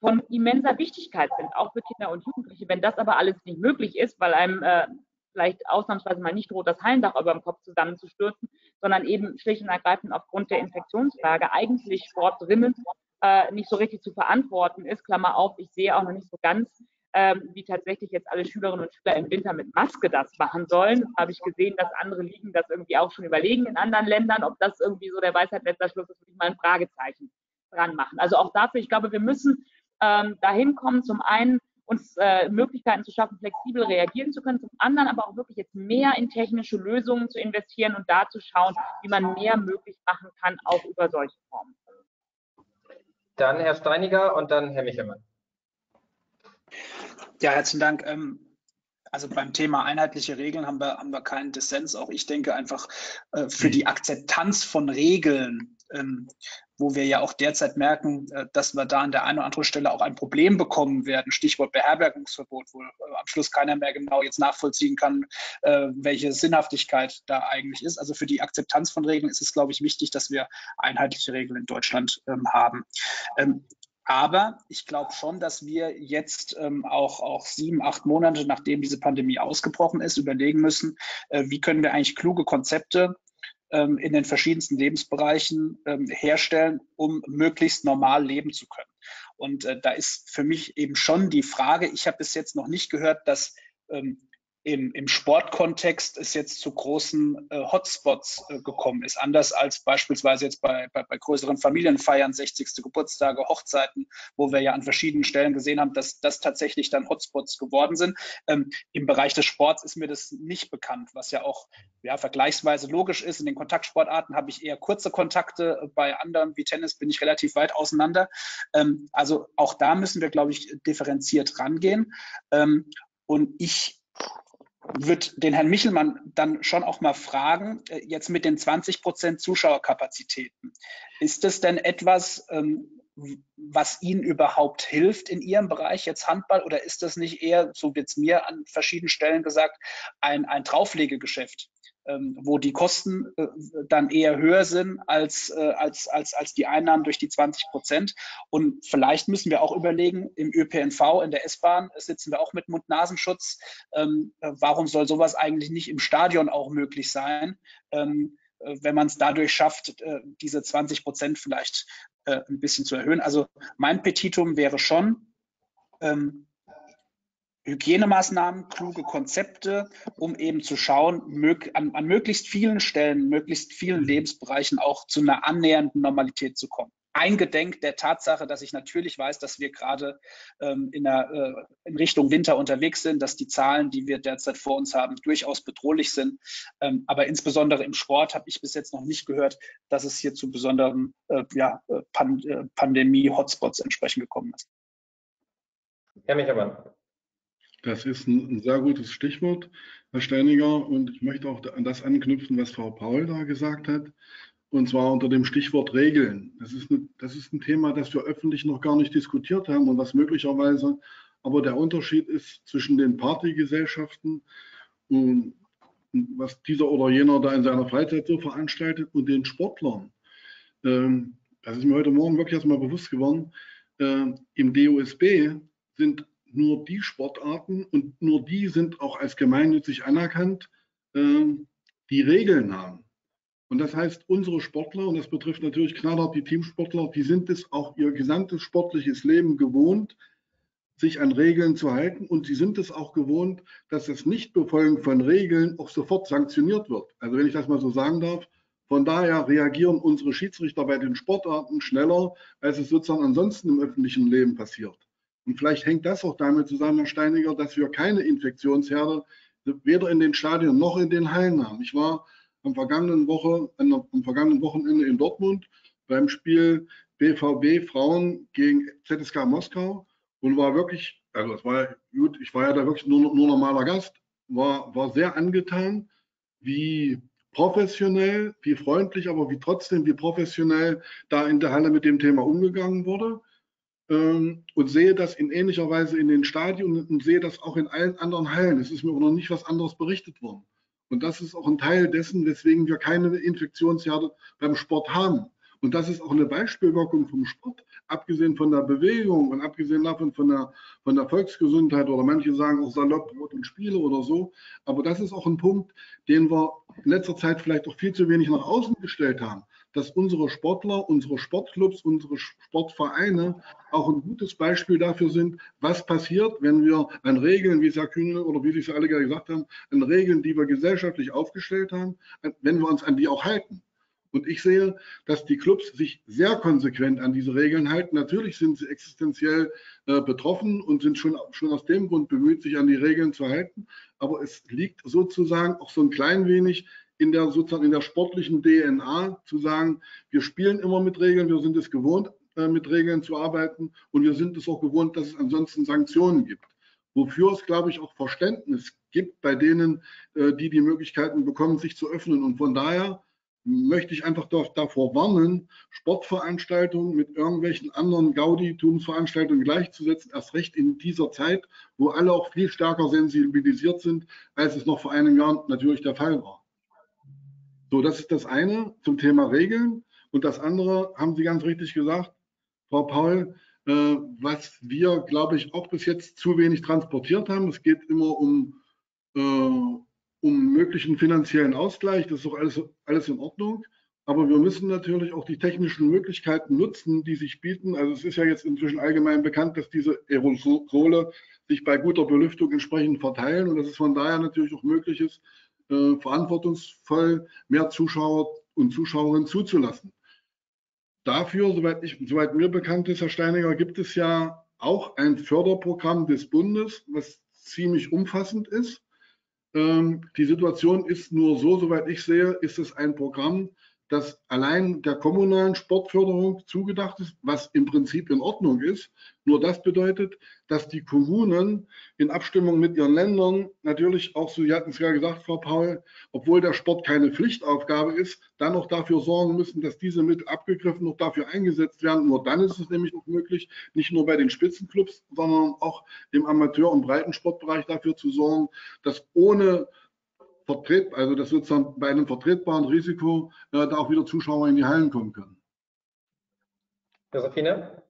von immenser Wichtigkeit sind, auch für Kinder und Jugendliche. Wenn das aber alles nicht möglich ist, weil einem vielleicht ausnahmsweise mal nicht droht, das Hallendach über dem Kopf zusammenzustürzen, sondern eben schlicht und ergreifend aufgrund der Infektionslage eigentlich Sport drinnen nicht so richtig zu verantworten ist. Klammer auf, ich sehe auch noch nicht so ganz, wie tatsächlich jetzt alle Schülerinnen und Schüler im Winter mit Maske das machen sollen. Habe ich gesehen, dass andere Ligen das irgendwie auch schon überlegen in anderen Ländern. Ob das irgendwie so der Weisheit letzter Schluss ist, würde ich mal ein Fragezeichen dran machen. Also auch dafür, ich glaube, wir müssen dahin kommen, zum einen uns Möglichkeiten zu schaffen, flexibel reagieren zu können, zum anderen aber auch wirklich jetzt mehr in technische Lösungen zu investieren und da zu schauen, wie man mehr möglich machen kann, auch über solche Formen. Dann Herr Steiniger und dann Herr Michelmann. Ja, herzlichen Dank. Also beim Thema einheitliche Regeln haben wir keinen Dissens. Auch ich denke einfach für die Akzeptanz von Regeln, wo wir ja auch derzeit merken, dass wir da an der einen oder anderen Stelle auch ein Problem bekommen werden. Stichwort Beherbergungsverbot, wo am Schluss keiner mehr genau jetzt nachvollziehen kann, welche Sinnhaftigkeit da eigentlich ist. Also für die Akzeptanz von Regeln ist es, glaube ich, wichtig, dass wir einheitliche Regeln in Deutschland haben. Aber ich glaube schon, dass wir jetzt auch 7, 8 Monate, nachdem diese Pandemie ausgebrochen ist, überlegen müssen, wie können wir eigentlich kluge Konzepte in den verschiedensten Lebensbereichen herstellen, um möglichst normal leben zu können. Und da ist für mich eben schon die Frage, ich habe bis jetzt noch nicht gehört, dass im Sportkontext es jetzt zu großen Hotspots gekommen ist. Anders als beispielsweise jetzt bei größeren Familienfeiern, 60. Geburtstage, Hochzeiten, wo wir ja an verschiedenen Stellen gesehen haben, dass das tatsächlich dann Hotspots geworden sind. Im Bereich des Sports ist mir das nicht bekannt, was ja auch vergleichsweise logisch ist. In den Kontaktsportarten habe ich eher kurze Kontakte. Bei anderen wie Tennis bin ich relativ weit auseinander. Also auch da müssen wir, glaube ich, differenziert rangehen. Und ich würde den Herrn Michelmann dann schon auch mal fragen, jetzt mit den 20% Zuschauerkapazitäten, ist das denn etwas, was Ihnen überhaupt hilft in Ihrem Bereich jetzt Handball, oder ist das nicht eher, so wird es mir an verschiedenen Stellen gesagt, ein Drauflegegeschäft, wo die Kosten dann eher höher sind als die Einnahmen durch die 20%. Und vielleicht müssen wir auch überlegen, im ÖPNV, in der S-Bahn sitzen wir auch mit Mund-Nasenschutz. Warum soll sowas eigentlich nicht im Stadion auch möglich sein, wenn man es dadurch schafft, diese 20% vielleicht ein bisschen zu erhöhen? Also mein Petitum wäre schon, Hygienemaßnahmen, kluge Konzepte, um eben zu schauen, an möglichst vielen Stellen, möglichst vielen Lebensbereichen auch zu einer annähernden Normalität zu kommen. Eingedenk der Tatsache, dass ich natürlich weiß, dass wir gerade in Richtung Winter unterwegs sind, dass die Zahlen, die wir derzeit vor uns haben, durchaus bedrohlich sind. Aber insbesondere im Sport habe ich bis jetzt noch nicht gehört, dass es hier zu besonderen Pandemie-Hotspots entsprechend gekommen ist. Herr Michelmann. Das ist ein sehr gutes Stichwort, Herr Steiniger. Und ich möchte auch an das anknüpfen, was Frau Paul da gesagt hat, und zwar unter dem Stichwort Regeln. Das ist ein Thema, das wir öffentlich noch gar nicht diskutiert haben und was möglicherweise aber der Unterschied ist zwischen den Partygesellschaften und was dieser oder jener da in seiner Freizeit so veranstaltet und den Sportlern. Das ist mir heute Morgen wirklich erstmal bewusst geworden. Im DOSB sind nur die Sportarten, und nur die sind auch als gemeinnützig anerkannt, die Regeln haben. Und das heißt, unsere Sportler, und das betrifft natürlich knallhart die Teamsportler, die sind es auch ihr gesamtes sportliches Leben gewohnt, sich an Regeln zu halten. Und sie sind es auch gewohnt, dass das Nichtbefolgen von Regeln auch sofort sanktioniert wird. Also wenn ich das mal so sagen darf, von daher reagieren unsere Schiedsrichter bei den Sportarten schneller, als es sozusagen ansonsten im öffentlichen Leben passiert. Und vielleicht hängt das auch damit zusammen, Herr Steiniger, dass wir keine Infektionsherde weder in den Stadien noch in den Hallen haben. Ich war am vergangenen Wochenende in Dortmund beim Spiel BVB Frauen gegen ZSKA Moskau und war wirklich, also es war gut, ich war ja da wirklich nur normaler Gast, war sehr angetan, wie professionell, wie freundlich, aber wie trotzdem, wie professionell da in der Halle mit dem Thema umgegangen wurde. Und sehe das in ähnlicher Weise in den Stadien und sehe das auch in allen anderen Hallen. Es ist mir auch noch nicht was anderes berichtet worden. Und das ist auch ein Teil dessen, weswegen wir keine Infektionsherde beim Sport haben. Und das ist auch eine Beispielwirkung vom Sport, abgesehen von der Bewegung und abgesehen davon von der Volksgesundheit, oder manche sagen auch salopp Brot und Spiele oder so. Aber das ist auch ein Punkt, den wir in letzter Zeit vielleicht auch viel zu wenig nach außen gestellt haben, dass unsere Sportler, unsere Sportclubs, unsere Sportvereine auch ein gutes Beispiel dafür sind, was passiert, wenn wir an Regeln, wie es Herr Kühnel oder wie Sie es alle gerade gesagt haben, an Regeln, die wir gesellschaftlich aufgestellt haben, wenn wir uns an die auch halten. Und ich sehe, dass die Clubs sich sehr konsequent an diese Regeln halten. Natürlich sind sie existenziell betroffen und sind schon aus dem Grund bemüht, sich an die Regeln zu halten. Aber es liegt sozusagen auch so ein klein wenig sozusagen in der sportlichen DNA zu sagen, wir spielen immer mit Regeln, wir sind es gewohnt, mit Regeln zu arbeiten. Und wir sind es auch gewohnt, dass es ansonsten Sanktionen gibt. Wofür es, glaube ich, auch Verständnis gibt bei denen, die die Möglichkeiten bekommen, sich zu öffnen. Und von daher möchte ich einfach davor warnen, Sportveranstaltungen mit irgendwelchen anderen Gauditumsveranstaltungen gleichzusetzen, erst recht in dieser Zeit, wo alle auch viel stärker sensibilisiert sind, als es noch vor einigen Jahren natürlich der Fall war. So, das ist das eine zum Thema Regeln. Und das andere haben Sie ganz richtig gesagt, Frau Paul, was wir, glaube ich, auch bis jetzt zu wenig transportiert haben. Es geht immer um möglichen finanziellen Ausgleich. Das ist doch alles in Ordnung. Aber wir müssen natürlich auch die technischen Möglichkeiten nutzen, die sich bieten. Also es ist ja jetzt inzwischen allgemein bekannt, dass diese Aerosole sich bei guter Belüftung entsprechend verteilen und dass es von daher natürlich auch möglich ist, verantwortungsvoll mehr Zuschauer und Zuschauerinnen zuzulassen. Dafür, soweit mir bekannt ist, Herr Steiniger, gibt es ja auch ein Förderprogramm des Bundes, was ziemlich umfassend ist. Die Situation ist nur so, soweit ich sehe, ist es ein Programm, das allein der kommunalen Sportförderung zugedacht ist, was im Prinzip in Ordnung ist. Nur das bedeutet, dass die Kommunen in Abstimmung mit ihren Ländern natürlich auch, so Sie hatten es ja gesagt, Frau Paul, obwohl der Sport keine Pflichtaufgabe ist, dann auch dafür sorgen müssen, dass diese Mittel abgegriffen und dafür eingesetzt werden. Nur dann ist es nämlich auch möglich, nicht nur bei den Spitzenclubs, sondern auch im Amateur- und Breitensportbereich dafür zu sorgen, dass ohne also das wird dann bei einem vertretbaren Risiko, da auch wieder Zuschauer in die Hallen kommen können. Josefine?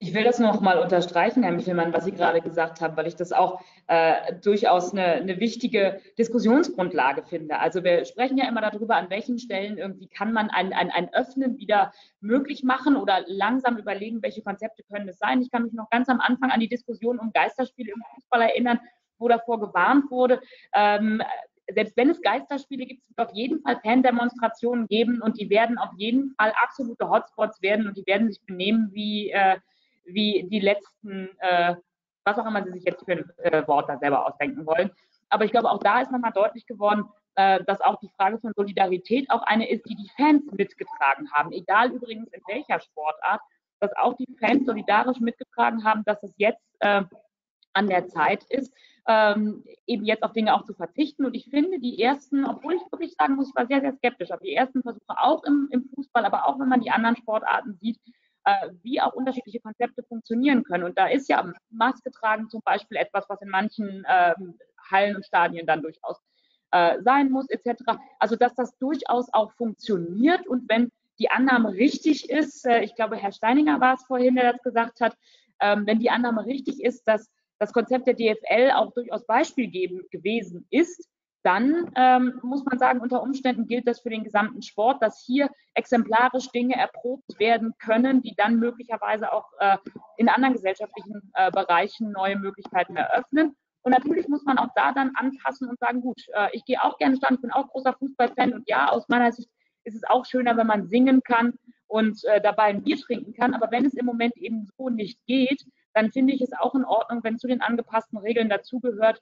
Ich will das nochmal unterstreichen, Herr Michelmann, was Sie gerade gesagt haben, weil ich das auch durchaus eine wichtige Diskussionsgrundlage finde. Also wir sprechen ja immer darüber, an welchen Stellen irgendwie kann man ein Öffnen wieder möglich machen oder langsam überlegen, welche Konzepte können es sein. Ich kann mich noch ganz am Anfang an die Diskussion um Geisterspiele im Fußball erinnern, wo davor gewarnt wurde. Selbst wenn es Geisterspiele gibt, wird es auf jeden Fall Fandemonstrationen geben und die werden auf jeden Fall absolute Hotspots werden und die werden sich benehmen wie die letzten, was auch immer sie sich jetzt für ein Wort da selber ausdenken wollen. Aber ich glaube, auch da ist nochmal deutlich geworden, dass auch die Frage von Solidarität auch eine ist, die die Fans mitgetragen haben, egal übrigens in welcher Sportart, dass auch die Fans solidarisch mitgetragen haben, dass es jetzt an der Zeit ist, eben jetzt auf Dinge auch zu verzichten. Und ich finde, die ersten, obwohl ich wirklich sagen muss, ich war sehr, sehr skeptisch, aber die ersten Versuche auch im Fußball, aber auch wenn man die anderen Sportarten sieht, wie auch unterschiedliche Konzepte funktionieren können. Und da ist ja Maske tragen zum Beispiel etwas, was in manchen Hallen und Stadien dann durchaus sein muss, etc. Also, dass das durchaus auch funktioniert. Und wenn die Annahme richtig ist, ich glaube, Herr Steiniger war es vorhin, der das gesagt hat, wenn die Annahme richtig ist, dass das Konzept der DFL auch durchaus beispielgebend gewesen ist, dann muss man sagen, unter Umständen gilt das für den gesamten Sport, dass hier exemplarisch Dinge erprobt werden können, die dann möglicherweise auch in anderen gesellschaftlichen Bereichen neue Möglichkeiten eröffnen. Und natürlich muss man auch da dann anpassen und sagen, gut, ich gehe auch gerne stand, ich bin auch großer Fußballfan und ja, aus meiner Sicht ist es auch schöner, wenn man singen kann und dabei ein Bier trinken kann. Aber wenn es im Moment eben so nicht geht, dann finde ich es auch in Ordnung, wenn zu den angepassten Regeln dazugehört,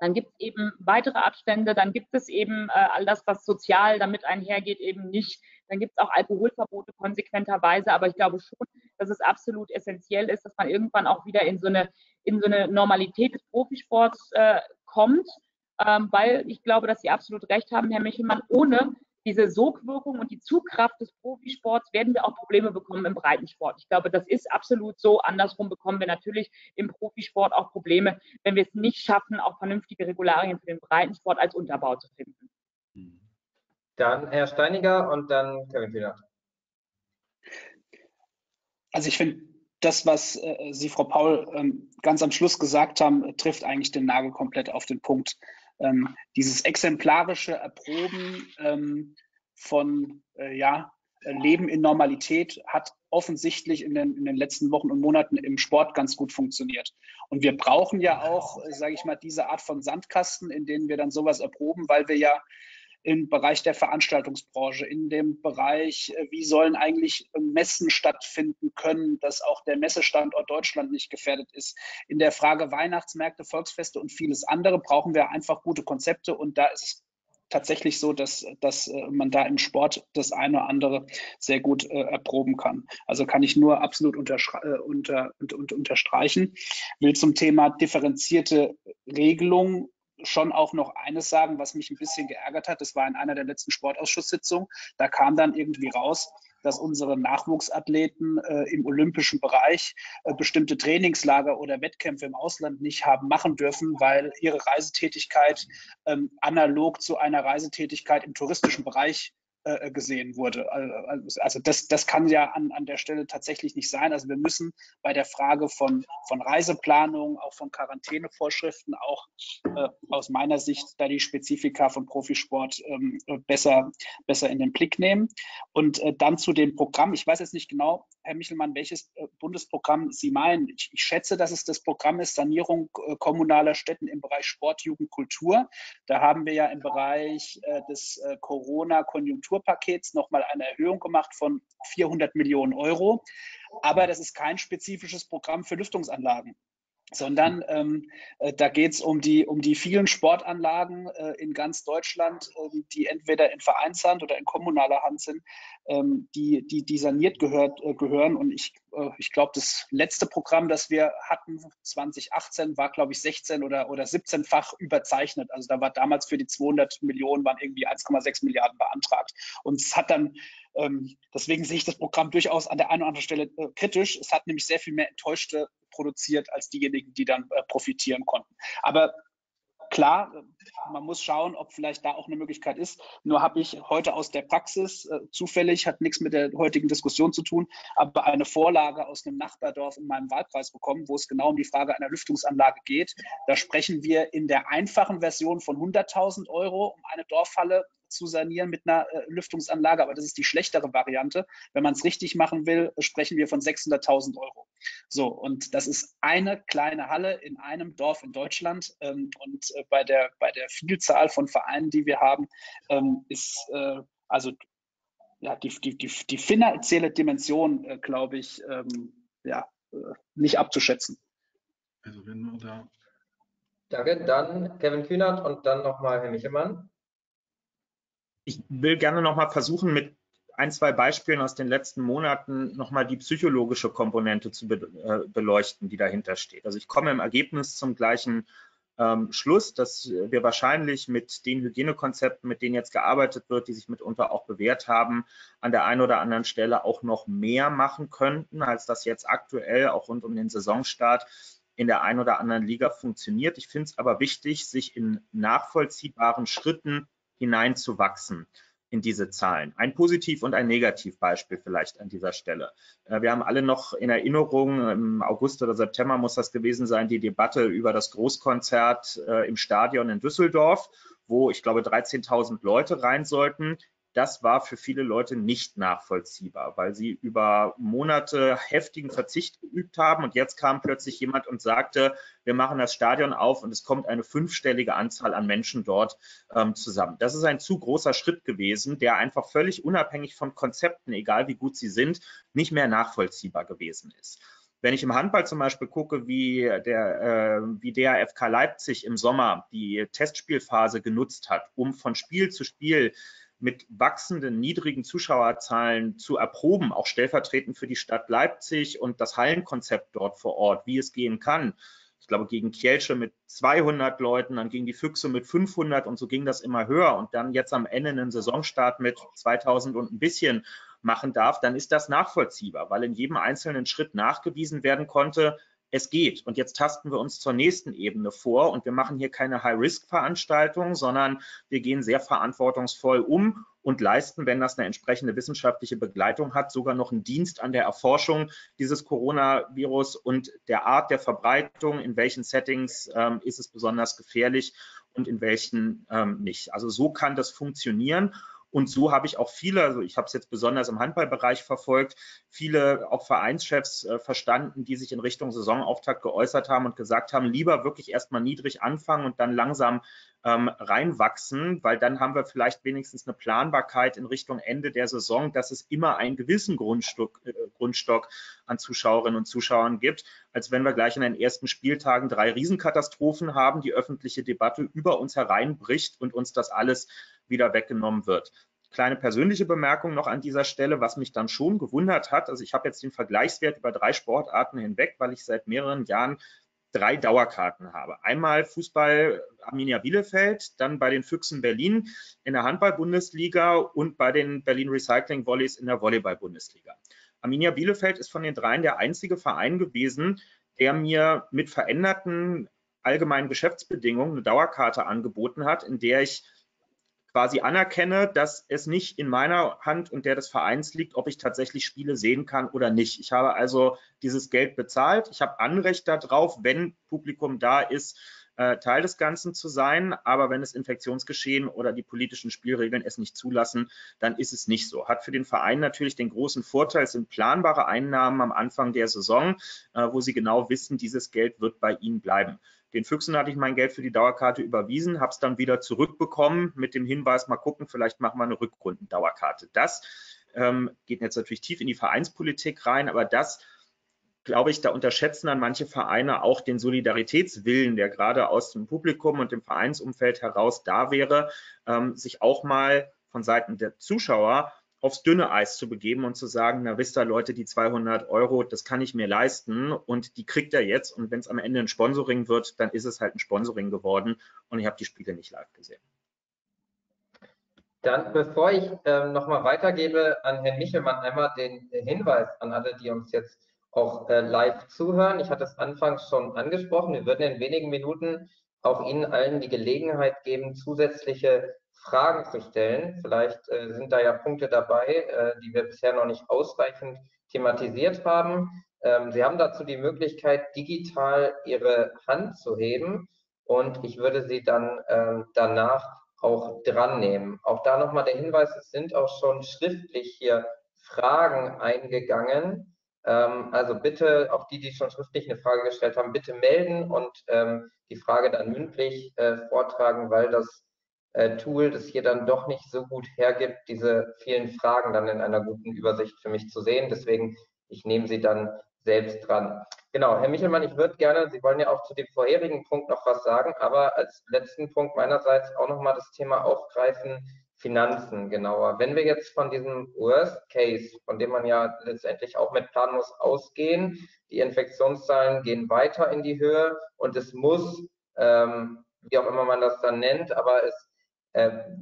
dann gibt es eben weitere Abstände, dann gibt es eben all das, was sozial damit einhergeht, eben nicht. Dann gibt es auch Alkoholverbote konsequenterweise, aber ich glaube schon, dass es absolut essentiell ist, dass man irgendwann auch wieder in so eine Normalität des Profisports kommt, weil ich glaube, dass Sie absolut recht haben, Herr Michelmann, ohne diese Sogwirkung und die Zugkraft des Profisports werden wir auch Probleme bekommen im Breitensport. Ich glaube, das ist absolut so. Andersrum bekommen wir natürlich im Profisport auch Probleme, wenn wir es nicht schaffen, auch vernünftige Regularien für den Breitensport als Unterbau zu finden. Dann Herr Steiniger und dann Kevin Kühnert. Also ich finde, das, was Sie, Frau Paul, ganz am Schluss gesagt haben, trifft eigentlich den Nagel komplett auf den Punkt. Dieses exemplarische Erproben von Leben in Normalität hat offensichtlich in den letzten Wochen und Monaten im Sport ganz gut funktioniert. Und wir brauchen ja auch, sage ich mal, diese Art von Sandkasten, in denen wir dann sowas erproben, weil wir ja im Bereich der Veranstaltungsbranche, in dem Bereich, wie sollen eigentlich Messen stattfinden können, dass auch der Messestandort Deutschland nicht gefährdet ist. In der Frage Weihnachtsmärkte, Volksfeste und vieles andere brauchen wir einfach gute Konzepte und da ist es tatsächlich so, dass man da im Sport das eine oder andere sehr gut erproben kann. Also kann ich nur absolut unterstreichen. Will zum Thema differenzierte Regelung schon auch noch eines sagen, was mich ein bisschen geärgert hat. Das war in einer der letzten Sportausschusssitzungen. Da kam dann irgendwie raus, dass unsere Nachwuchsathleten im olympischen Bereich bestimmte Trainingslager oder Wettkämpfe im Ausland nicht haben machen dürfen, weil ihre Reisetätigkeit analog zu einer Reisetätigkeit im touristischen Bereich gesehen wurde. Also das kann ja an der Stelle tatsächlich nicht sein. Also wir müssen bei der Frage von Reiseplanung, auch von Quarantänevorschriften, auch aus meiner Sicht da die Spezifika von Profisport besser in den Blick nehmen. Und dann zu dem Programm. Ich weiß jetzt nicht genau, Herr Michelmann, welches Bundesprogramm Sie meinen. Ich schätze, dass es das Programm ist, Sanierung kommunaler Städten im Bereich Sport, Jugend, Kultur. Da haben wir ja im Bereich des Corona-Konjunkturpakets nochmal eine Erhöhung gemacht von 400 Millionen Euro. Aber das ist kein spezifisches Programm für Lüftungsanlagen, sondern da geht es um die vielen Sportanlagen in ganz Deutschland, die entweder in Vereinshand oder in kommunaler Hand sind, die saniert gehören. Und ich glaube, das letzte Programm, das wir hatten, 2018, war, glaube ich, 16 oder 17-fach überzeichnet. Also da war damals für die 200 Millionen waren irgendwie 1,6 Milliarden beantragt. Und es hat dann, deswegen sehe ich das Programm durchaus an der einen oder anderen Stelle kritisch. Es hat nämlich sehr viel mehr Enttäuschte produziert als diejenigen, die dann profitieren konnten. Aber klar, man muss schauen, ob vielleicht da auch eine Möglichkeit ist. Nur habe ich heute aus der Praxis, zufällig, hat nichts mit der heutigen Diskussion zu tun, aber eine Vorlage aus einem Nachbardorf in meinem Wahlkreis bekommen, wo es genau um die Frage einer Lüftungsanlage geht. Da sprechen wir in der einfachen Version von 100.000 Euro, um eine Dorfhalle zu sanieren mit einer Lüftungsanlage, aber das ist die schlechtere Variante. Wenn man es richtig machen will, sprechen wir von 600.000 Euro. So, und das ist eine kleine Halle in einem Dorf in Deutschland. Und bei der Vielzahl von Vereinen, die wir haben, ist also ja die finanzielle Dimension, glaube ich, nicht abzuschätzen. Also wenn wir da. Danke, dann Kevin Kühnert und dann nochmal Herr Michelmann. Ich will gerne nochmal versuchen, mit ein, zwei Beispielen aus den letzten Monaten nochmal die psychologische Komponente zu beleuchten, die dahinter steht. Also ich komme im Ergebnis zum gleichen Schluss, dass wir wahrscheinlich mit den Hygienekonzepten, mit denen jetzt gearbeitet wird, die sich mitunter auch bewährt haben, an der einen oder anderen Stelle auch noch mehr machen könnten, als das jetzt aktuell auch rund um den Saisonstart in der einen oder anderen Liga funktioniert. Ich finde es aber wichtig, sich in nachvollziehbaren Schritten hineinzuwachsen in diese Zahlen. Ein Positiv- und ein Negativbeispiel vielleicht an dieser Stelle. Wir haben alle noch in Erinnerung, im August oder September muss das gewesen sein, die Debatte über das Großkonzert im Stadion in Düsseldorf, wo ich glaube 13.000 Leute rein sollten. Das war für viele Leute nicht nachvollziehbar, weil sie über Monate heftigen Verzicht geübt haben und jetzt kam plötzlich jemand und sagte, wir machen das Stadion auf und es kommt eine 5-stellige Anzahl an Menschen dort zusammen. Das ist ein zu großer Schritt gewesen, der einfach völlig unabhängig von Konzepten, egal wie gut sie sind, nicht mehr nachvollziehbar gewesen ist. Wenn ich im Handball zum Beispiel gucke, wie der FK Leipzig im Sommer die Testspielphase genutzt hat, um von Spiel zu Spiel mit wachsenden, niedrigen Zuschauerzahlen zu erproben, auch stellvertretend für die Stadt Leipzig und das Hallenkonzept dort vor Ort, wie es gehen kann. Ich glaube, gegen Kielce mit 200 Leuten, dann gegen die Füchse mit 500 und so ging das immer höher und dann jetzt am Ende einen Saisonstart mit 2000 und ein bisschen machen darf, dann ist das nachvollziehbar, weil in jedem einzelnen Schritt nachgewiesen werden konnte, es geht. Und jetzt tasten wir uns zur nächsten Ebene vor und wir machen hier keine High-Risk-Veranstaltung, sondern wir gehen sehr verantwortungsvoll um und leisten, wenn das eine entsprechende wissenschaftliche Begleitung hat, sogar noch einen Dienst an der Erforschung dieses Coronavirus und der Art der Verbreitung, in welchen Settings ist es besonders gefährlich und in welchen nicht. Also so kann das funktionieren. Und so habe ich auch viele, also ich habe es jetzt besonders im Handballbereich verfolgt, viele auch Vereinschefs verstanden, die sich in Richtung Saisonauftakt geäußert haben und gesagt haben, lieber wirklich erstmal niedrig anfangen und dann langsam reinwachsen, weil dann haben wir vielleicht wenigstens eine Planbarkeit in Richtung Ende der Saison, dass es immer einen gewissen Grundstock an Zuschauerinnen und Zuschauern gibt, als wenn wir gleich in den ersten Spieltagen 3 Riesenkatastrophen haben, die öffentliche Debatte über uns hereinbricht und uns das alles wieder weggenommen wird. Kleine persönliche Bemerkung noch an dieser Stelle, was mich dann schon gewundert hat. Also ich habe jetzt den Vergleichswert über 3 Sportarten hinweg, weil ich seit mehreren Jahren 3 Dauerkarten habe. Einmal Fußball Arminia Bielefeld, dann bei den Füchsen Berlin in der Handball-Bundesliga und bei den Berlin Recycling Volleys in der Volleyball-Bundesliga. Arminia Bielefeld ist von den 3 der einzige Verein gewesen, der mir mit veränderten allgemeinen Geschäftsbedingungen eine Dauerkarte angeboten hat, in der ich quasi anerkenne, dass es nicht in meiner Hand und der des Vereins liegt, ob ich tatsächlich Spiele sehen kann oder nicht. Ich habe also dieses Geld bezahlt. Ich habe Anrecht darauf, wenn Publikum da ist, Teil des Ganzen zu sein. Aber wenn es Infektionsgeschehen oder die politischen Spielregeln es nicht zulassen, dann ist es nicht so. Hat für den Verein natürlich den großen Vorteil, es sind planbare Einnahmen am Anfang der Saison, wo sie genau wissen, dieses Geld wird bei ihnen bleiben. Den Füchsen hatte ich mein Geld für die Dauerkarte überwiesen, habe es dann wieder zurückbekommen mit dem Hinweis, mal gucken, vielleicht machen wir eine Rückrundendauerkarte. Das geht jetzt natürlich tief in die Vereinspolitik rein, aber das, glaube ich, da unterschätzen dann manche Vereine auch den Solidaritätswillen, der gerade aus dem Publikum und dem Vereinsumfeld heraus da wäre, sich auch mal von Seiten der Zuschauer aufs dünne Eis zu begeben und zu sagen, na wisst ihr Leute, die 200 €, das kann ich mir leisten und die kriegt er jetzt. Und wenn es am Ende ein Sponsoring wird, dann ist es halt ein Sponsoring geworden und ich habe die Spiele nicht live gesehen. Dann, bevor ich nochmal weitergebe an Herrn Michelmann, einmal den Hinweis an alle, die uns jetzt auch live zuhören. Ich hatte es anfangs schon angesprochen, wir würden in wenigen Minuten auch Ihnen allen die Gelegenheit geben, zusätzliche Fragen zu stellen. Vielleicht sind da ja Punkte dabei, die wir bisher noch nicht ausreichend thematisiert haben. Sie haben dazu die Möglichkeit, digital Ihre Hand zu heben und ich würde Sie dann danach auch dran nehmen. Auch da nochmal der Hinweis, es sind auch schon schriftlich hier Fragen eingegangen. Also bitte, auch die, die schon schriftlich eine Frage gestellt haben, bitte melden und die Frage dann mündlich vortragen, weil das Tool, das hier dann doch nicht so gut hergibt, diese vielen Fragen dann in einer guten Übersicht für mich zu sehen. Deswegen, ich nehme sie dann selbst dran. Genau, Herr Michelmann, ich würde gerne, Sie wollen ja auch zu dem vorherigen Punkt noch was sagen, aber als letzten Punkt meinerseits auch nochmal das Thema aufgreifen, Finanzen genauer. Wenn wir jetzt von diesem Worst Case, von dem man ja letztendlich auch mit planen muss, ausgehen, die Infektionszahlen gehen weiter in die Höhe und es muss, wie auch immer man das dann nennt, aber es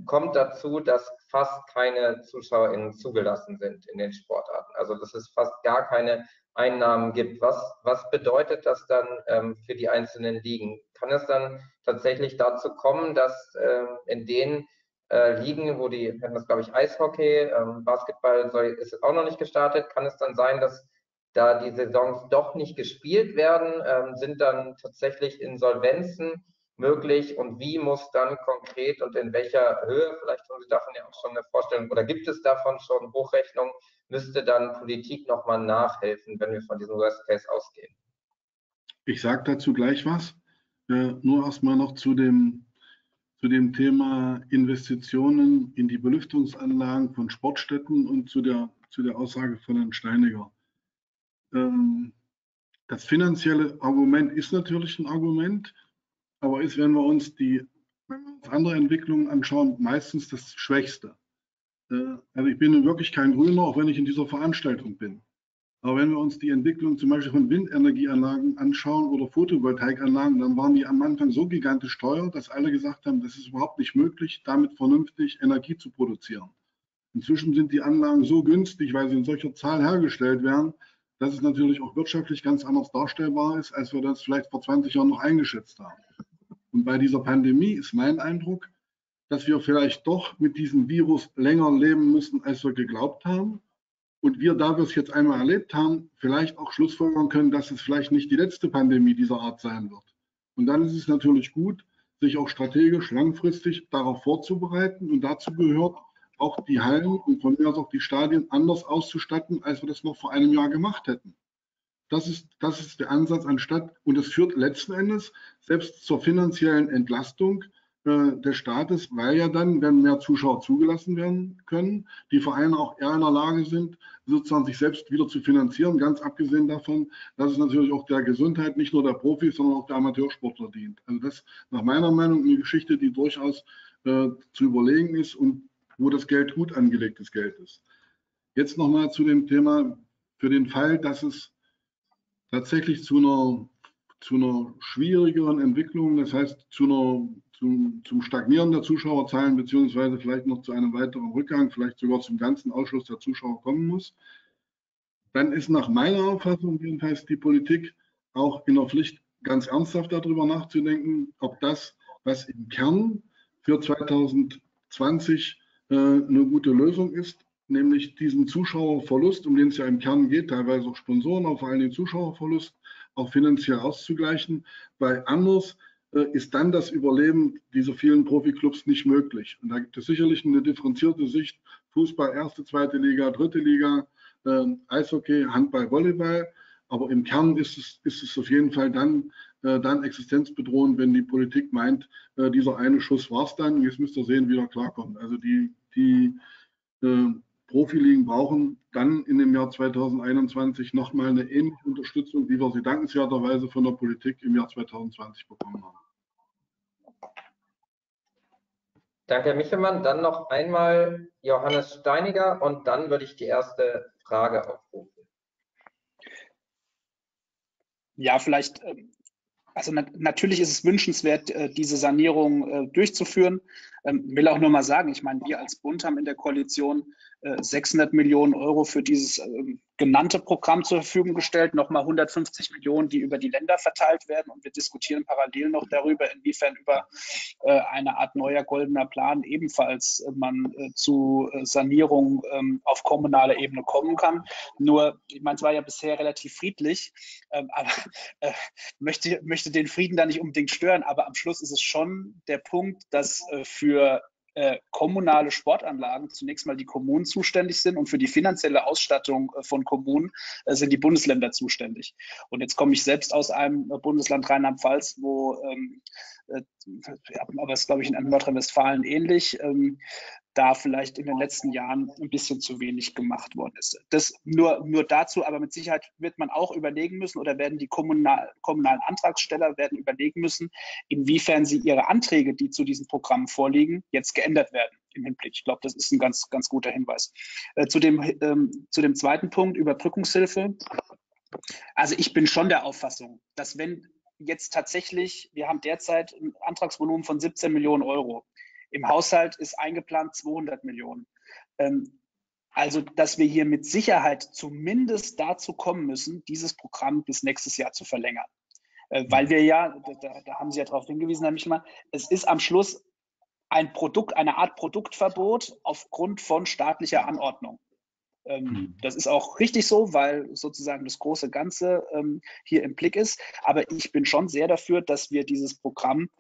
kommt dazu, dass fast keine ZuschauerInnen zugelassen sind in den Sportarten. Also dass es fast gar keine Einnahmen gibt. Was bedeutet das dann für die einzelnen Ligen? Kann es dann tatsächlich dazu kommen, dass in den Ligen, wo die, das glaube ich Eishockey, Basketball ist auch noch nicht gestartet, kann es dann sein, dass da die Saisons doch nicht gespielt werden? Sind dann tatsächlich Insolvenzen möglich und wie muss dann konkret und in welcher Höhe, vielleicht haben Sie davon ja auch schon eine Vorstellung oder gibt es davon schon Hochrechnung, müsste dann Politik nochmal nachhelfen, wenn wir von diesem Worst Case ausgehen? Ich sage dazu gleich was, nur erstmal noch zu dem Thema Investitionen in die Belüftungsanlagen von Sportstätten und zu der Aussage von Herrn Steiniger. Das finanzielle Argument ist natürlich ein Argument, aber ist, wenn wir uns andere Entwicklungen anschauen, meistens das Schwächste. Also ich bin wirklich kein Grüner, auch wenn ich in dieser Veranstaltung bin. Aber wenn wir uns die Entwicklung zum Beispiel von Windenergieanlagen anschauen oder Photovoltaikanlagen, dann waren die am Anfang so gigantisch teuer, dass alle gesagt haben, das ist überhaupt nicht möglich, damit vernünftig Energie zu produzieren. Inzwischen sind die Anlagen so günstig, weil sie in solcher Zahl hergestellt werden, dass es natürlich auch wirtschaftlich ganz anders darstellbar ist, als wir das vielleicht vor 20 Jahren noch eingeschätzt haben. Und bei dieser Pandemie ist mein Eindruck, dass wir vielleicht doch mit diesem Virus länger leben müssen, als wir geglaubt haben. Und wir, da wir es jetzt einmal erlebt haben, vielleicht auch schlussfolgern können, dass es vielleicht nicht die letzte Pandemie dieser Art sein wird. Und dann ist es natürlich gut, sich auch strategisch langfristig darauf vorzubereiten. Und dazu gehört auch die Hallen und von mir aus auch die Stadien anders auszustatten, als wir das noch vor einem Jahr gemacht hätten. Das ist der Ansatz anstatt, und es führt letzten Endes selbst zur finanziellen Entlastung des Staates, weil ja dann, wenn mehr Zuschauer zugelassen werden können, die Vereine auch eher in der Lage sind, sozusagen sich selbst wieder zu finanzieren, ganz abgesehen davon, dass es natürlich auch der Gesundheit nicht nur der Profis, sondern auch der Amateursportler dient. Also das ist nach meiner Meinung eine Geschichte, die durchaus zu überlegen ist und wo das Geld gut angelegtes Geld ist. Jetzt nochmal zu dem Thema, für den Fall, dass es tatsächlich zu einer schwierigeren Entwicklung, das heißt zum Stagnieren der Zuschauerzahlen beziehungsweise vielleicht noch zu einem weiteren Rückgang, vielleicht sogar zum ganzen Ausschluss der Zuschauer kommen muss, dann ist nach meiner Auffassung jedenfalls die Politik auch in der Pflicht, ganz ernsthaft darüber nachzudenken, ob das, was im Kern für 2020 eine gute Lösung ist, nämlich diesen Zuschauerverlust, um den es ja im Kern geht, teilweise auch Sponsoren, aber vor allem den Zuschauerverlust auch finanziell auszugleichen, weil anders ist dann das Überleben dieser vielen Profiklubs nicht möglich. Und da gibt es sicherlich eine differenzierte Sicht, Fußball, erste, zweite Liga, dritte Liga, Eishockey, Handball, Volleyball, aber im Kern ist es auf jeden Fall dann existenzbedrohend, wenn die Politik meint, dieser eine Schuss war es dann, jetzt müsst ihr sehen, wie er klarkommt. Also die Profiligen brauchen dann in dem Jahr 2021 nochmal eine ähnliche Unterstützung, wie wir sie dankenswerterweise von der Politik im Jahr 2020 bekommen haben. Danke, Herr Michelmann. Dann noch einmal Johannes Steiniger und dann würde ich die erste Frage aufrufen. Ja, vielleicht, also natürlich ist es wünschenswert, diese Sanierung durchzuführen. Ich will auch nur mal sagen, ich meine, wir als Bund haben in der Koalition 600 Millionen Euro für dieses genannte Programm zur Verfügung gestellt, nochmal 150 Millionen, die über die Länder verteilt werden. Und wir diskutieren parallel noch darüber, inwiefern über eine Art neuer goldener Plan ebenfalls man zu Sanierung auf kommunaler Ebene kommen kann. Nur, ich meine, es war ja bisher relativ friedlich, aber möchte den Frieden da nicht unbedingt stören. Aber am Schluss ist es schon der Punkt, dass für kommunale Sportanlagen zunächst mal die Kommunen zuständig sind und für die finanzielle Ausstattung von Kommunen sind die Bundesländer zuständig. Und jetzt komme ich selbst aus einem Bundesland Rheinland-Pfalz, wo, aber es ist, glaube ich, in Nordrhein-Westfalen ähnlich, da vielleicht in den letzten Jahren ein bisschen zu wenig gemacht worden ist. Das nur dazu, aber mit Sicherheit wird man auch überlegen müssen oder werden die kommunalen Antragsteller werden überlegen müssen, inwiefern sie ihre Anträge, die zu diesen Programmen vorliegen, jetzt geändert werden im Hinblick. Ich glaube, das ist ein ganz, ganz guter Hinweis. Zu dem zweiten Punkt, Überbrückungshilfe. Also ich bin schon der Auffassung, dass wenn jetzt tatsächlich, wir haben derzeit ein Antragsvolumen von 17 Millionen Euro, im Haushalt ist eingeplant 200 Millionen. Also, dass wir hier mit Sicherheit zumindest dazu kommen müssen, dieses Programm bis nächstes Jahr zu verlängern. Weil wir ja, da haben Sie ja darauf hingewiesen, Herr Michelmann, es ist am Schluss ein Produkt, eine Art Produktverbot aufgrund von staatlicher Anordnung. Das ist auch richtig so, weil sozusagen das große Ganze hier im Blick ist. Aber ich bin schon sehr dafür, dass wir dieses Programm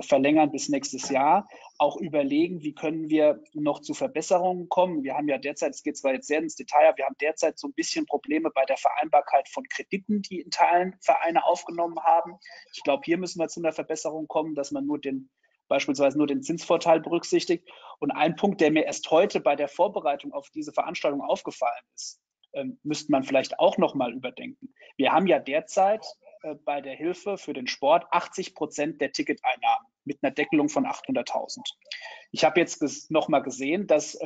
verlängern bis nächstes Jahr, auch überlegen, wie können wir noch zu Verbesserungen kommen. Wir haben ja derzeit, es geht zwar jetzt sehr ins Detail, wir haben derzeit so ein bisschen Probleme bei der Vereinbarkeit von Krediten, die in Teilen Vereine aufgenommen haben. Ich glaube, hier müssen wir zu einer Verbesserung kommen, dass man beispielsweise nur den Zinsvorteil berücksichtigt. Und ein Punkt, der mir erst heute bei der Vorbereitung auf diese Veranstaltung aufgefallen ist, müsste man vielleicht auch nochmal überdenken. Wir haben ja derzeit bei der Hilfe für den Sport 80% der Ticketeinnahmen mit einer Deckelung von 800.000. Ich habe jetzt nochmal gesehen, dass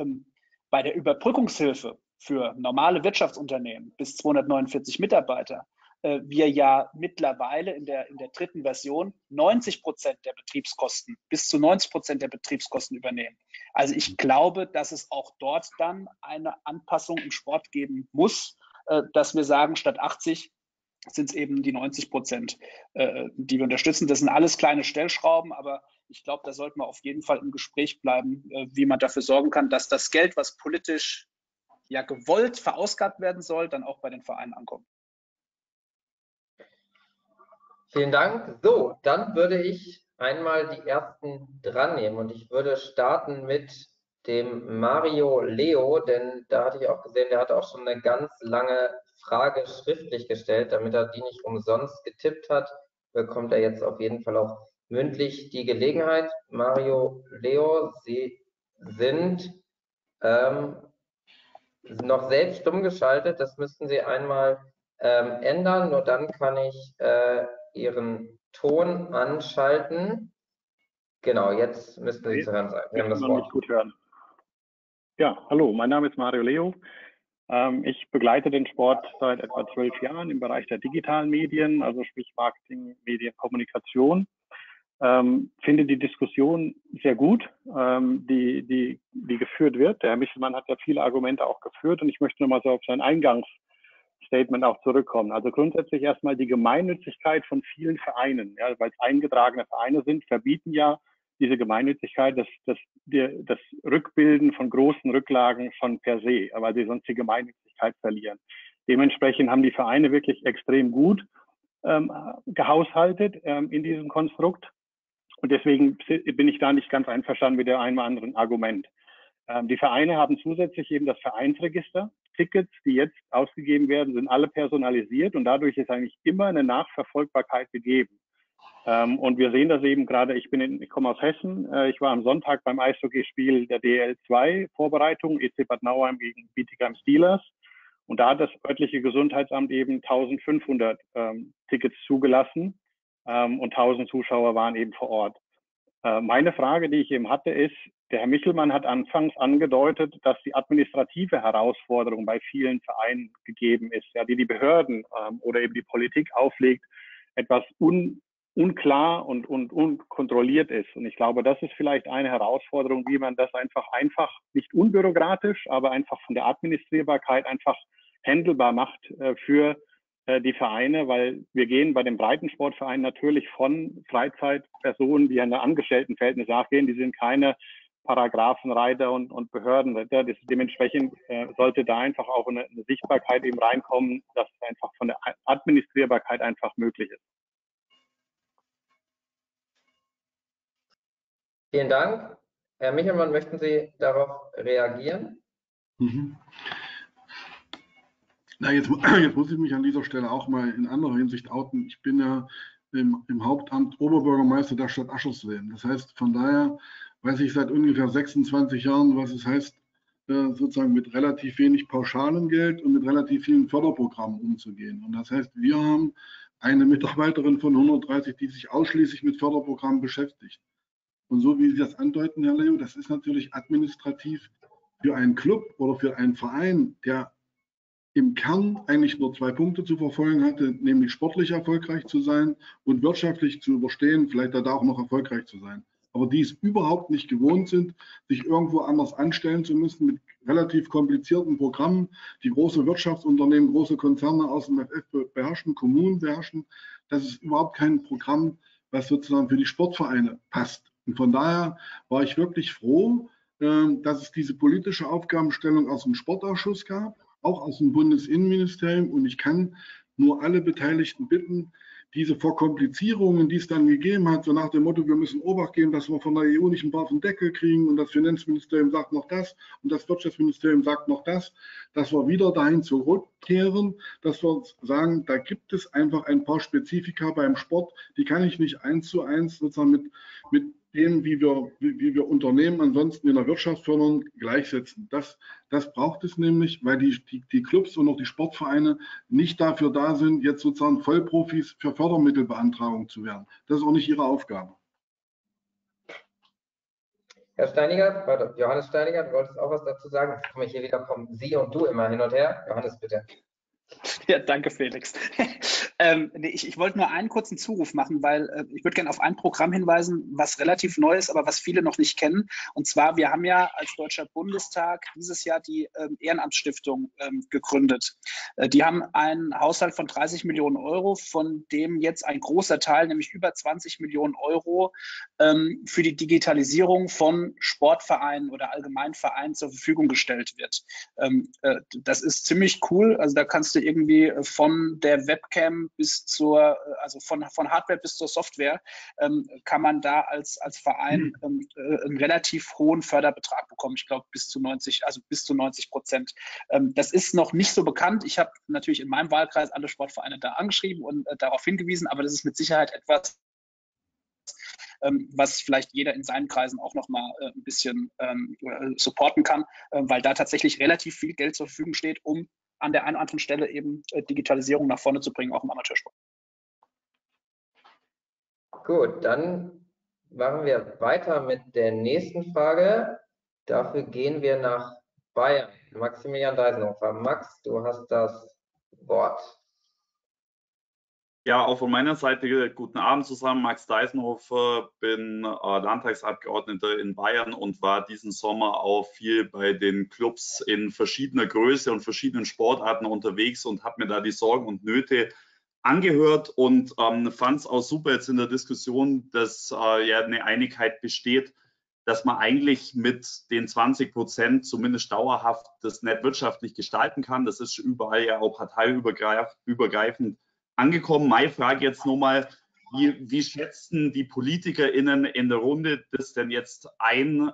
bei der Überbrückungshilfe für normale Wirtschaftsunternehmen bis 249 Mitarbeiter wir ja mittlerweile in der dritten Version 90% der Betriebskosten, bis zu 90% der Betriebskosten übernehmen. Also ich glaube, dass es auch dort dann eine Anpassung im Sport geben muss, dass wir sagen, statt 80 sind es eben die 90%, die wir unterstützen. Das sind alles kleine Stellschrauben, aber ich glaube, da sollten wir auf jeden Fall im Gespräch bleiben, wie man dafür sorgen kann, dass das Geld, was politisch ja gewollt verausgabt werden soll, dann auch bei den Vereinen ankommt. Vielen Dank. So, dann würde ich einmal die ersten dran nehmen und ich würde starten mit dem Mario Leo, denn da hatte ich auch gesehen, der hat auch schon eine ganz lange Frage schriftlich gestellt, damit er die nicht umsonst getippt hat, bekommt er jetzt auf jeden Fall auch mündlich die Gelegenheit. Mario Leo, Sie sind noch selbst stumm geschaltet, das müssten Sie einmal ändern, nur dann kann ich Ihren Ton anschalten. Genau, jetzt müssten Sie zu hören sein. Wir haben das Wort. Nicht gut hören. Ja, hallo, mein Name ist Mario Leo. Ich begleite den Sport seit etwa 12 Jahren im Bereich der digitalen Medien, also sprich Marketing, Medien, Kommunikation. Finde die Diskussion sehr gut, die geführt wird. Der Herr Michelmann hat ja viele Argumente auch geführt und ich möchte nochmal so auf sein Eingangsstatement auch zurückkommen. Also grundsätzlich erstmal die Gemeinnützigkeit von vielen Vereinen, ja, weil es eingetragene Vereine sind, verbieten ja diese Gemeinnützigkeit, das Rückbilden von großen Rücklagen schon per se, weil sie sonst die Gemeinnützigkeit verlieren. Dementsprechend haben die Vereine wirklich extrem gut gehaushaltet in diesem Konstrukt. Und deswegen bin ich da nicht ganz einverstanden mit dem einen oder anderen Argument. Die Vereine haben zusätzlich eben das Vereinsregister. Tickets, die jetzt ausgegeben werden, sind alle personalisiert und dadurch ist eigentlich immer eine Nachverfolgbarkeit gegeben. Und wir sehen das eben gerade, ich komme aus Hessen, ich war am Sonntag beim Eishockeyspiel der DL2-Vorbereitung, EC Bad Nauheim gegen Bietigheim Steelers. Und da hat das örtliche Gesundheitsamt eben 1500 Tickets zugelassen und 1000 Zuschauer waren eben vor Ort. Meine Frage, die ich eben hatte, ist, der Herr Michelmann hat anfangs angedeutet, dass die administrative Herausforderung bei vielen Vereinen gegeben ist, ja, die Behörden oder eben die Politik auflegt, etwas unklar und unkontrolliert ist. Und ich glaube, das ist vielleicht eine Herausforderung, wie man das einfach, nicht unbürokratisch, aber einfach von der Administrierbarkeit einfach handelbar macht für die Vereine, weil wir gehen bei den Breitensportvereinen natürlich von Freizeitpersonen, die an der Angestelltenverhältnis nachgehen, die sind keine Paragraphenreiter und Behördenreiter. Dementsprechend sollte da einfach auch eine Sichtbarkeit eben reinkommen, dass es einfach von der Administrierbarkeit einfach möglich ist. Vielen Dank. Herr Michelmann, möchten Sie darauf reagieren? Mhm. Na, jetzt muss ich mich an dieser Stelle auch mal in anderer Hinsicht outen. Ich bin ja im Hauptamt Oberbürgermeister der Stadt Aschersleben. Das heißt, von daher weiß ich seit ungefähr 26 Jahren, was es heißt, sozusagen mit relativ wenig pauschalen Geld und mit relativ vielen Förderprogrammen umzugehen. Und das heißt, wir haben eine Mitarbeiterin von 130, die sich ausschließlich mit Förderprogrammen beschäftigt. Und so wie Sie das andeuten, Herr Leo, das ist natürlich administrativ für einen Club oder für einen Verein, der im Kern eigentlich nur 2 Punkte zu verfolgen hatte, nämlich sportlich erfolgreich zu sein und wirtschaftlich zu überstehen, vielleicht da auch noch erfolgreich zu sein. Aber die es überhaupt nicht gewohnt sind, sich irgendwo anders anstellen zu müssen mit relativ komplizierten Programmen, die große Wirtschaftsunternehmen, große Konzerne aus dem FF beherrschen, Kommunen beherrschen. Das ist überhaupt kein Programm, was sozusagen für die Sportvereine passt. Und von daher war ich wirklich froh, dass es diese politische Aufgabenstellung aus dem Sportausschuss gab, auch aus dem Bundesinnenministerium. Und ich kann nur alle Beteiligten bitten, diese Verkomplizierungen, die es dann gegeben hat, so nach dem Motto, wir müssen Obacht geben, dass wir von der EU nicht einen Ball auf den Deckel kriegen und das Finanzministerium sagt noch das und das Wirtschaftsministerium sagt noch das, dass wir wieder dahin zurückkehren, dass wir sagen, da gibt es einfach ein paar Spezifika beim Sport, die kann ich nicht 1 zu 1 sozusagen mit dem, wie wir Unternehmen ansonsten in der Wirtschaftsförderung gleichsetzen. Das braucht es nämlich, weil die Clubs und auch die Sportvereine nicht dafür da sind, jetzt sozusagen Vollprofis für Fördermittelbeantragung zu werden. Das ist auch nicht ihre Aufgabe. Herr Steiniger, warte, Johannes Steiniger, du wolltest auch was dazu sagen. Jetzt komme ich hier wieder vom Sie und Du immer hin und her. Johannes, bitte. Ja, danke, Felix. Ich wollte nur einen kurzen Zuruf machen, weil ich würde gerne auf ein Programm hinweisen, was relativ neu ist, aber was viele noch nicht kennen. Und zwar, wir haben ja als Deutscher Bundestag dieses Jahr die Ehrenamtsstiftung gegründet. Die haben einen Haushalt von 30 Millionen Euro, von dem jetzt ein großer Teil, nämlich über 20 Millionen Euro, für die Digitalisierung von Sportvereinen oder Allgemeinvereinen zur Verfügung gestellt wird. Das ist ziemlich cool. Also da kannst du irgendwie von der Webcam bis zur, also von Hardware bis zur Software, kann man da als Verein einen relativ hohen Förderbetrag bekommen. Ich glaube bis zu 90%. Das ist noch nicht so bekannt. Ich habe natürlich in meinem Wahlkreis alle Sportvereine da angeschrieben und darauf hingewiesen, aber das ist mit Sicherheit etwas, was vielleicht jeder in seinen Kreisen auch noch mal ein bisschen supporten kann, weil da tatsächlich relativ viel Geld zur Verfügung steht, um an der einen oder anderen Stelle eben Digitalisierung nach vorne zu bringen, auch im Amateursport. Gut, dann machen wir weiter mit der nächsten Frage. Dafür gehen wir nach Bayern. Maximilian Deisenhofer. Max, du hast das Wort. Ja, auch von meiner Seite guten Abend zusammen. Max Deisenhofer, bin Landtagsabgeordneter in Bayern und war diesen Sommer auch viel bei den Clubs in verschiedener Größe und verschiedenen Sportarten unterwegs und habe mir da die Sorgen und Nöte angehört und fand es auch super jetzt in der Diskussion, dass ja eine Einigkeit besteht, dass man eigentlich mit den 20% zumindest dauerhaft das nicht wirtschaftlich gestalten kann. Das ist überall ja auch parteiübergreifend angekommen. Meine Frage jetzt nochmal, wie schätzen die PolitikerInnen in der Runde das denn jetzt ein?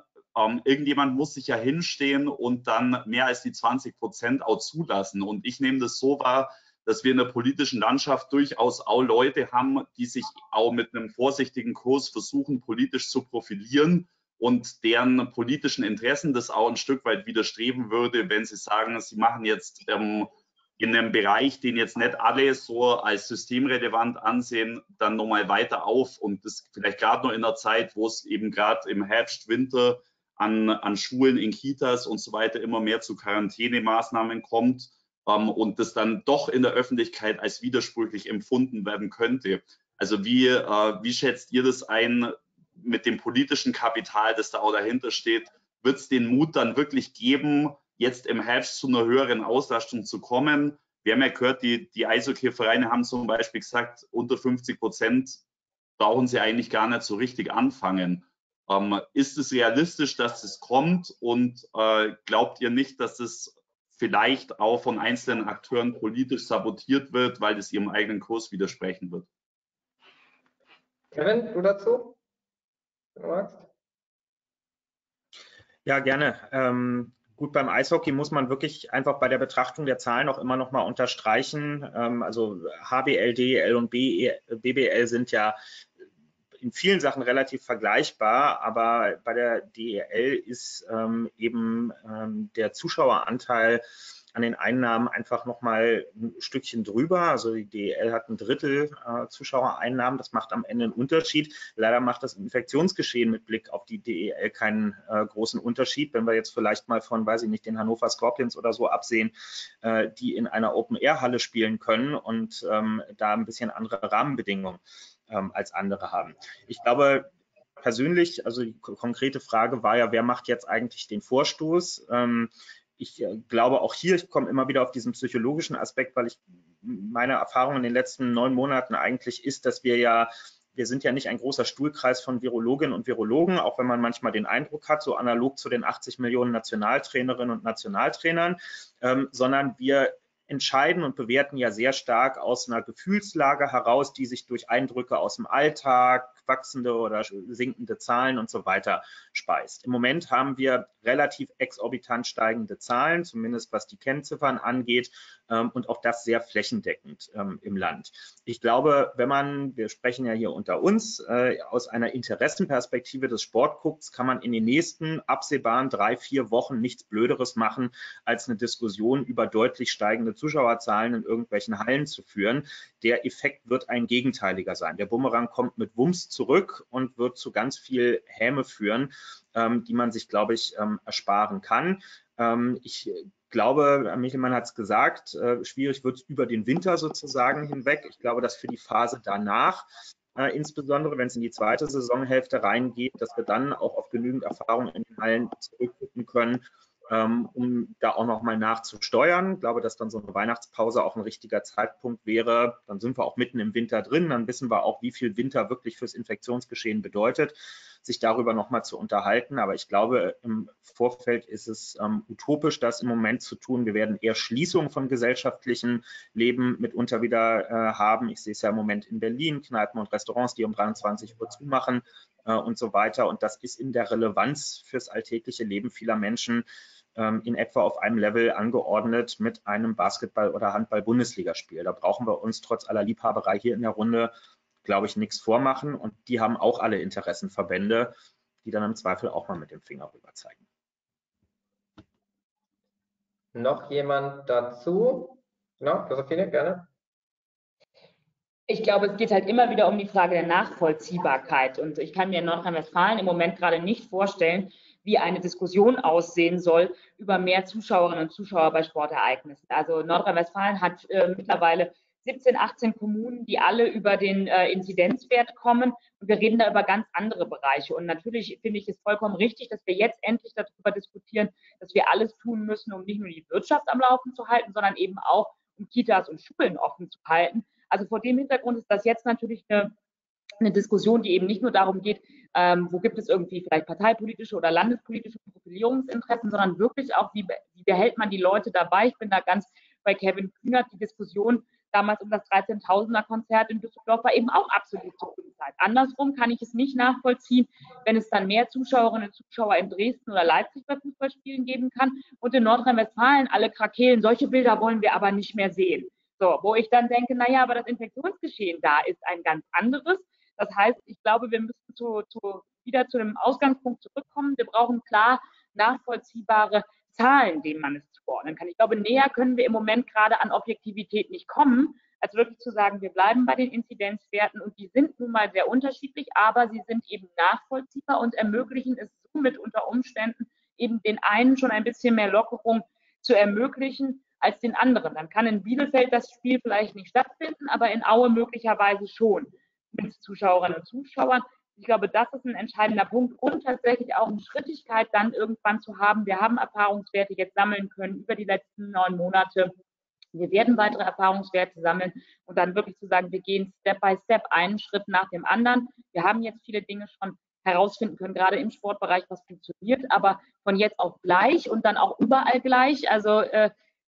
Irgendjemand muss sich ja hinstehen und dann mehr als die 20% auch zulassen. Und ich nehme das so wahr, dass wir in der politischen Landschaft durchaus auch Leute haben, die sich auch mit einem vorsichtigen Kurs versuchen, politisch zu profilieren und deren politischen Interessen das auch ein Stück weit widerstreben würde, wenn sie sagen, sie machen jetzt in einem Bereich, den jetzt nicht alle so als systemrelevant ansehen, dann nochmal weiter auf. Und das vielleicht gerade noch in der Zeit, wo es eben gerade im Herbst, Winter an Schulen, in Kitas und so weiter immer mehr zu Quarantänemaßnahmen kommt, und das dann doch in der Öffentlichkeit als widersprüchlich empfunden werden könnte. Also wie schätzt ihr das ein mit dem politischen Kapital, das da auch dahinter steht? Wird es den Mut dann wirklich geben, jetzt im Herbst zu einer höheren Auslastung zu kommen? Wir haben ja gehört, die Eishockey-Vereine haben zum Beispiel gesagt, unter 50% brauchen sie eigentlich gar nicht so richtig anfangen. Ist es realistisch, dass das kommt, und glaubt ihr nicht, dass das vielleicht auch von einzelnen Akteuren politisch sabotiert wird, weil es ihrem eigenen Kurs widersprechen wird? Kevin, du dazu? Ja, gerne. Gut, beim Eishockey muss man wirklich einfach bei der Betrachtung der Zahlen auch immer noch mal unterstreichen. Also HBL, DEL und BBL sind ja in vielen Sachen relativ vergleichbar, aber bei der DEL ist der Zuschaueranteil an den Einnahmen einfach nochmal ein Stückchen drüber. Also die DEL hat ein Drittel Zuschauereinnahmen, das macht am Ende einen Unterschied. Leider macht das Infektionsgeschehen mit Blick auf die DEL keinen großen Unterschied. Wenn wir jetzt vielleicht mal von, weiß ich nicht, den Hannover Scorpions oder so absehen, die in einer Open-Air-Halle spielen können und da ein bisschen andere Rahmenbedingungen als andere haben. Ich glaube persönlich, also die konkrete Frage war ja, wer macht jetzt eigentlich den Vorstoß? Ich glaube auch hier, ich komme immer wieder auf diesen psychologischen Aspekt, weil meine Erfahrung in den letzten 9 Monaten eigentlich ist, dass wir sind ja nicht ein großer Stuhlkreis von Virologinnen und Virologen, auch wenn man manchmal den Eindruck hat, so analog zu den 80 Millionen Nationaltrainerinnen und Nationaltrainern, sondern wir entscheiden und bewerten ja sehr stark aus einer Gefühlslage heraus, die sich durch Eindrücke aus dem Alltag, wachsende oder sinkende Zahlen und so weiter speist. Im Moment haben wir relativ exorbitant steigende Zahlen, zumindest was die Kennziffern angeht, und auch das sehr flächendeckend im Land. Ich glaube, wenn man, wir sprechen ja hier unter uns, aus einer Interessenperspektive des Sports guckt, kann man in den nächsten absehbaren 3-4 Wochen nichts Blöderes machen, als eine Diskussion über deutlich steigende Zuschauerzahlen in irgendwelchen Hallen zu führen. Der Effekt wird ein gegenteiliger sein. Der Bumerang kommt mit Wumms zurück und wird zu ganz viel Häme führen, die man sich, glaube ich, ersparen kann. Ich glaube, Michelmann hat es gesagt, schwierig wird es über den Winter sozusagen hinweg. Ich glaube, dass für die Phase danach, insbesondere wenn es in die zweite Saisonhälfte reingeht, dass wir dann auch auf genügend Erfahrung in den Hallen zurückblicken können, um da auch nochmal nachzusteuern. Ich glaube, dass dann so eine Weihnachtspause auch ein richtiger Zeitpunkt wäre. Dann sind wir auch mitten im Winter drin. Dann wissen wir auch, wie viel Winter wirklich fürs Infektionsgeschehen bedeutet, sich darüber nochmal zu unterhalten. Aber ich glaube, im Vorfeld ist es utopisch, das im Moment zu tun. Wir werden eher Schließungen von gesellschaftlichen Leben mitunter wieder haben. Ich sehe es ja im Moment in Berlin, Kneipen und Restaurants, die um 23 Uhr zumachen und so weiter. Und das ist in der Relevanz fürs alltägliche Leben vieler Menschen in etwa auf einem Level angeordnet mit einem Basketball- oder Handball-Bundesligaspiel. Da brauchen wir uns trotz aller Liebhaberei hier in der Runde, glaube ich, nichts vormachen. Und die haben auch alle Interessenverbände, die dann im Zweifel auch mal mit dem Finger rüber zeigen. Noch jemand dazu? Josefine, gerne. Ich glaube, es geht halt immer wieder um die Frage der Nachvollziehbarkeit. Und ich kann mir in Nordrhein-Westfalen im Moment gerade nicht vorstellen, wie eine Diskussion aussehen soll über mehr Zuschauerinnen und Zuschauer bei Sportereignissen. Also Nordrhein-Westfalen hat mittlerweile 17, 18 Kommunen, die alle über den Inzidenzwert kommen. Und wir reden da über ganz andere Bereiche. Und natürlich finde ich es vollkommen richtig, dass wir jetzt endlich darüber diskutieren, dass wir alles tun müssen, um nicht nur die Wirtschaft am Laufen zu halten, sondern eben auch um Kitas und Schulen offen zu halten. Also vor dem Hintergrund ist das jetzt natürlich eine Diskussion, die eben nicht nur darum geht, wo gibt es irgendwie vielleicht parteipolitische oder landespolitische Profilierungsinteressen, sondern wirklich auch, wie behält man die Leute dabei. Ich bin da ganz bei Kevin Kühnert. Die Diskussion damals um das 13.000er-Konzert in Düsseldorf war eben auch absolut zur Unzeit. Andersrum kann ich es nicht nachvollziehen, wenn es dann mehr Zuschauerinnen und Zuschauer in Dresden oder Leipzig bei Fußballspielen geben kann und in Nordrhein-Westfalen alle krakeelen, solche Bilder wollen wir aber nicht mehr sehen. So, wo ich dann denke, naja, aber das Infektionsgeschehen da ist ein ganz anderes. Das heißt, ich glaube, wir müssen wieder zu dem Ausgangspunkt zurückkommen. Wir brauchen klar nachvollziehbare Zahlen, denen man es zuordnen kann. Ich glaube, näher können wir im Moment gerade an Objektivität nicht kommen, als wirklich zu sagen, wir bleiben bei den Inzidenzwerten und die sind nun mal sehr unterschiedlich, aber sie sind eben nachvollziehbar und ermöglichen es somit unter Umständen eben den einen schon ein bisschen mehr Lockerung zu ermöglichen als den anderen. Dann kann in Bielefeld das Spiel vielleicht nicht stattfinden, aber in Aue möglicherweise schon mit Zuschauerinnen und Zuschauern. Ich glaube, das ist ein entscheidender Punkt und tatsächlich auch eine Schrittigkeit dann irgendwann zu haben. Wir haben Erfahrungswerte jetzt sammeln können über die letzten 9 Monate. Wir werden weitere Erfahrungswerte sammeln und dann wirklich zu sagen, wir gehen Step by Step, einen Schritt nach dem anderen. Wir haben jetzt viele Dinge schon herausfinden können, gerade im Sportbereich, was funktioniert, aber von jetzt auf gleich und dann auch überall gleich. Also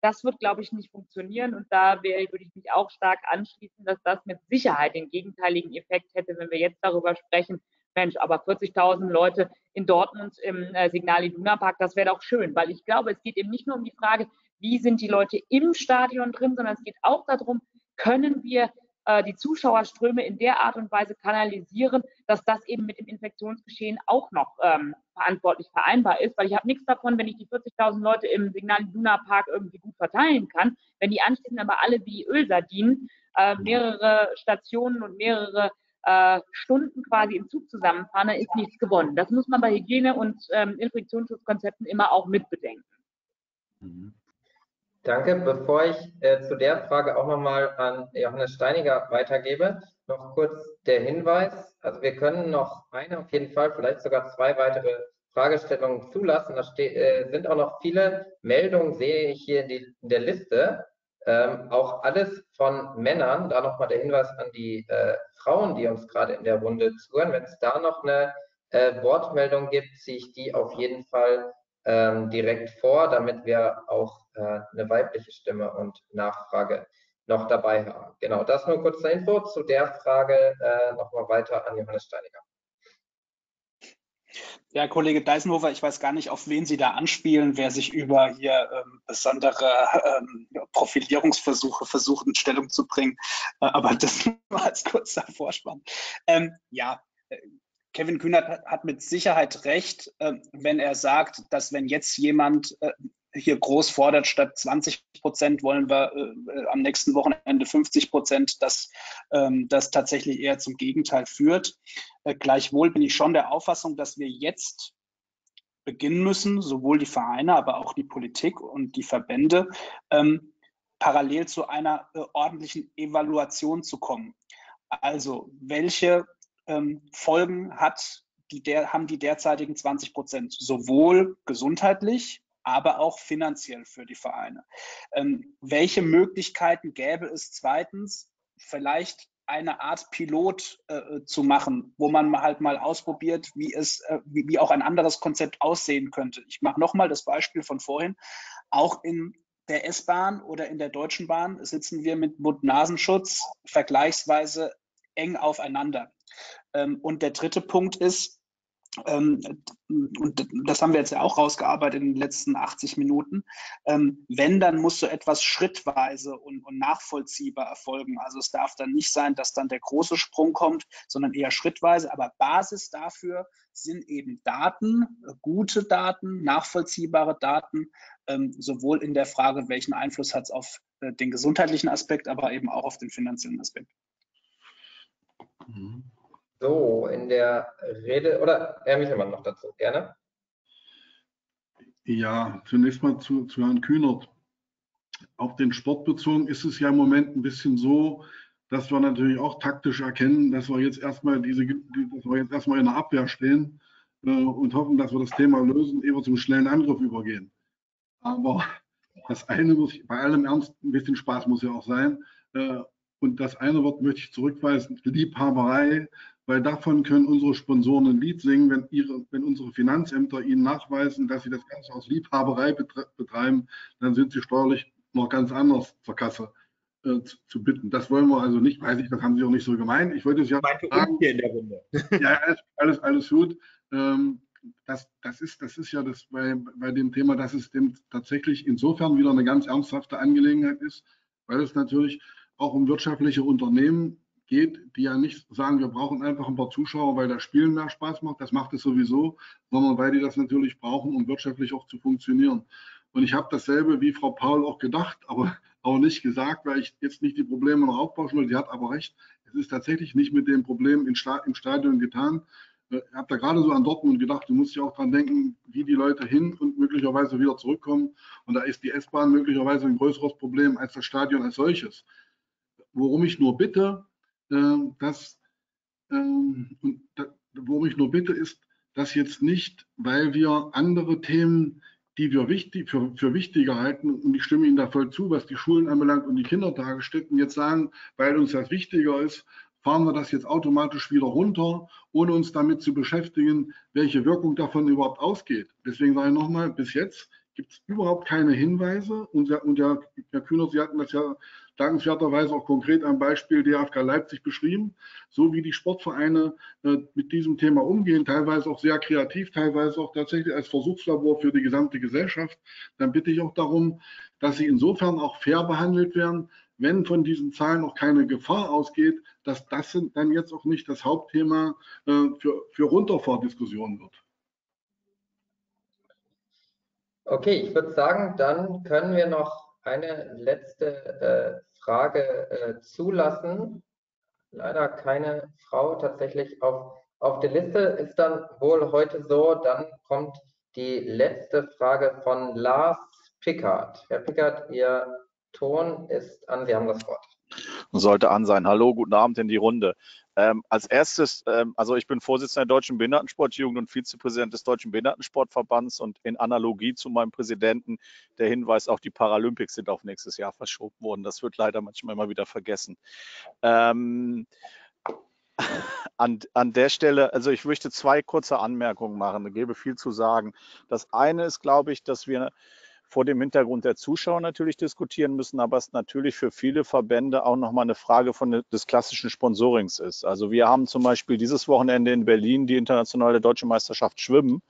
das wird, glaube ich, nicht funktionieren und da würde ich mich auch stark anschließen, dass das mit Sicherheit den gegenteiligen Effekt hätte, wenn wir jetzt darüber sprechen, Mensch, aber 40.000 Leute in Dortmund im Signal Iduna Park, das wäre doch schön, weil ich glaube, es geht eben nicht nur um die Frage, wie sind die Leute im Stadion drin, sondern es geht auch darum, können wir die Zuschauerströme in der Art und Weise kanalisieren, dass das eben mit dem Infektionsgeschehen auch noch verantwortlich vereinbar ist. Weil ich habe nichts davon, wenn ich die 40.000 Leute im Signal Iduna Park irgendwie gut verteilen kann, wenn die anschließend aber alle wie Ölsardinen mehrere Stationen und mehrere Stunden quasi im Zug zusammenfahren, dann ist nichts gewonnen. Das muss man bei Hygiene- und Infektionsschutzkonzepten immer auch mitbedenken. Mhm. Danke. Bevor ich zu der Frage auch nochmal an Johannes Steiniger weitergebe, noch kurz der Hinweis. Also wir können noch eine, auf jeden Fall, vielleicht sogar 2 weitere Fragestellungen zulassen. Da sind auch noch viele Meldungen, sehe ich hier in der Liste. Auch alles von Männern. Da nochmal der Hinweis an die Frauen, die uns gerade in der Runde zuhören. Wenn es da noch eine Wortmeldung gibt, ziehe ich die auf jeden Fall direkt vor, damit wir auch eine weibliche Stimme und Nachfrage noch dabei haben. Genau, das nur kurz zur Info. Zu der Frage nochmal weiter an Johannes Steiniger. Ja, Kollege Deisenhofer, ich weiß gar nicht, auf wen Sie da anspielen, wer sich über hier besondere Profilierungsversuche versucht, in Stellung zu bringen. Aber das nur als kurzer Vorspann. Kevin Kühnert hat mit Sicherheit recht, wenn er sagt, dass wenn jetzt jemand hier groß fordert, statt 20% wollen wir am nächsten Wochenende 50%, dass das tatsächlich eher zum Gegenteil führt. Gleichwohl bin ich schon der Auffassung, dass wir jetzt beginnen müssen, sowohl die Vereine, aber auch die Politik und die Verbände, parallel zu einer ordentlichen Evaluation zu kommen. Also welche Folgen haben die derzeitigen 20%, sowohl gesundheitlich, aber auch finanziell für die Vereine. Welche Möglichkeiten gäbe es zweitens, vielleicht eine Art Pilot zu machen, wo man halt mal ausprobiert, wie auch ein anderes Konzept aussehen könnte. Ich mache nochmal das Beispiel von vorhin. Auch in der S-Bahn oder in der Deutschen Bahn sitzen wir mit Mund-Nasenschutz vergleichsweise eng aufeinander. Und der dritte Punkt ist, und das haben wir jetzt ja auch rausgearbeitet in den letzten 80 Minuten, wenn, dann muss so etwas schrittweise und nachvollziehbar erfolgen. Also es darf dann nicht sein, dass dann der große Sprung kommt, sondern eher schrittweise. Aber Basis dafür sind eben Daten, gute Daten, nachvollziehbare Daten, sowohl in der Frage, welchen Einfluss hat es auf den gesundheitlichen Aspekt, aber eben auch auf den finanziellen Aspekt. So, in der Rede, oder Herr Michelmann noch dazu, gerne. Ja, zunächst mal zu Herrn Kühnert. Auf den Sport bezogen ist es ja im Moment ein bisschen so, dass wir natürlich auch taktisch erkennen, dass wir jetzt erstmal in der Abwehr stehen und hoffen, dass wir das Thema lösen, ehe wir zum schnellen Angriff übergehen. Aber das eine muss, bei allem Ernst, ein bisschen Spaß muss ja auch sein. Und das eine Wort möchte ich zurückweisen, Liebhaberei, weil davon können unsere Sponsoren ein Lied singen, wenn unsere Finanzämter ihnen nachweisen, dass sie das Ganze aus Liebhaberei betreiben, dann sind sie steuerlich noch ganz anders zur Kasse zu bitten. Das wollen wir also nicht, weiß ich, das haben Sie auch nicht so gemeint. Ich wollte es ja sagen, in der Runde. Ja, alles gut. Das ist ja das bei dem Thema, dass es dem tatsächlich insofern wieder eine ganz ernsthafte Angelegenheit ist, weil es natürlich auch um wirtschaftliche Unternehmen geht, die ja nicht sagen, wir brauchen einfach ein paar Zuschauer, weil das Spielen mehr Spaß macht, das macht es sowieso, sondern weil die das natürlich brauchen, um wirtschaftlich auch zu funktionieren. Und ich habe dasselbe wie Frau Paul auch gedacht, aber auch nicht gesagt, weil ich jetzt nicht die Probleme noch aufbauschen will. Sie hat aber recht, es ist tatsächlich nicht mit dem Problem im Stadion getan. Ich habe da gerade so an Dortmund gedacht, du musst ja auch dran denken, wie die Leute hin und möglicherweise wieder zurückkommen. Und da ist die S-Bahn möglicherweise ein größeres Problem als das Stadion als solches. Worum ich nur bitte, ist, dass jetzt nicht, weil wir andere Themen, die wir für wichtiger halten, und ich stimme Ihnen da voll zu, was die Schulen anbelangt und die Kindertagesstätten, jetzt sagen, weil uns das wichtiger ist, fahren wir das jetzt automatisch wieder runter, ohne uns damit zu beschäftigen, welche Wirkung davon überhaupt ausgeht. Deswegen sage ich nochmal, bis jetzt gibt es überhaupt keine Hinweise. Und Herr Kühnert, Sie hatten das ja dankenswerterweise auch konkret am Beispiel der FK Leipzig beschrieben, so wie die Sportvereine mit diesem Thema umgehen, teilweise auch sehr kreativ, teilweise auch tatsächlich als Versuchslabor für die gesamte Gesellschaft. Dann bitte ich auch darum, dass sie insofern auch fair behandelt werden, wenn von diesen Zahlen auch keine Gefahr ausgeht, dass das dann jetzt auch nicht das Hauptthema für Runterfahrdiskussionen wird. Okay, ich würde sagen, dann können wir noch eine letzte Frage zulassen. Leider keine Frau tatsächlich auf der Liste. Ist dann wohl heute so. Dann kommt die letzte Frage von Lars Pickard. Herr Pickard, Ihr Ton ist an. Sie haben das Wort. Sollte an sein. Hallo, guten Abend in die Runde. Als erstes, also ich bin Vorsitzender der Deutschen Behindertensportjugend und Vizepräsident des Deutschen Behindertensportverbands, und in Analogie zu meinem Präsidenten der Hinweis, auch die Paralympics sind auf nächstes Jahr verschoben worden. Das wird leider manchmal immer wieder vergessen. An der Stelle, also ich möchte zwei kurze Anmerkungen machen, ich gebe viel zu sagen. Das eine ist, glaube ich, dass wir vor dem Hintergrund der Zuschauer natürlich diskutieren müssen, aber es natürlich für viele Verbände auch nochmal eine Frage des klassischen Sponsorings ist. Also wir haben zum Beispiel dieses Wochenende in Berlin die internationale deutsche Meisterschaft Schwimmen,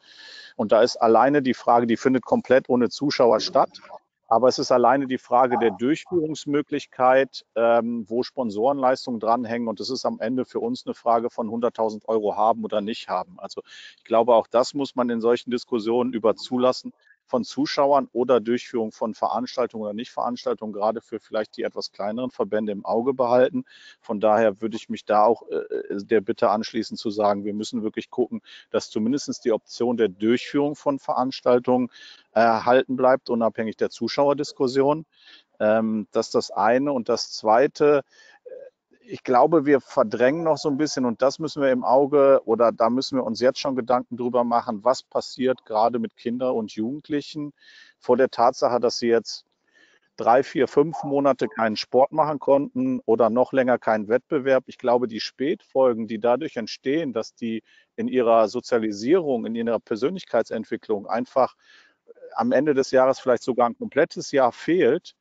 und da ist alleine die Frage, die findet komplett ohne Zuschauer statt, aber es ist alleine die Frage der Durchführungsmöglichkeit, wo Sponsorenleistungen dranhängen, und es ist am Ende für uns eine Frage von 100.000 Euro haben oder nicht haben. Also ich glaube, auch das muss man in solchen Diskussionen über Zulassen von Zuschauern oder Durchführung von Veranstaltungen oder Nichtveranstaltungen gerade für vielleicht die etwas kleineren Verbände im Auge behalten. Von daher würde ich mich da auch der Bitte anschließen zu sagen, wir müssen wirklich gucken, dass zumindest die Option der Durchführung von Veranstaltungen erhalten bleibt, unabhängig der Zuschauerdiskussion. Das ist das eine. Und das Zweite, ich glaube, wir verdrängen noch so ein bisschen, und das müssen wir im Auge, oder da müssen wir uns jetzt schon Gedanken drüber machen, was passiert gerade mit Kindern und Jugendlichen vor der Tatsache, dass sie jetzt 3, 4, 5 Monate keinen Sport machen konnten oder noch länger keinen Wettbewerb. Ich glaube, die Spätfolgen, die dadurch entstehen, dass die in ihrer Sozialisierung, in ihrer Persönlichkeitsentwicklung einfach am Ende des Jahres vielleicht sogar ein komplettes Jahr fehlt,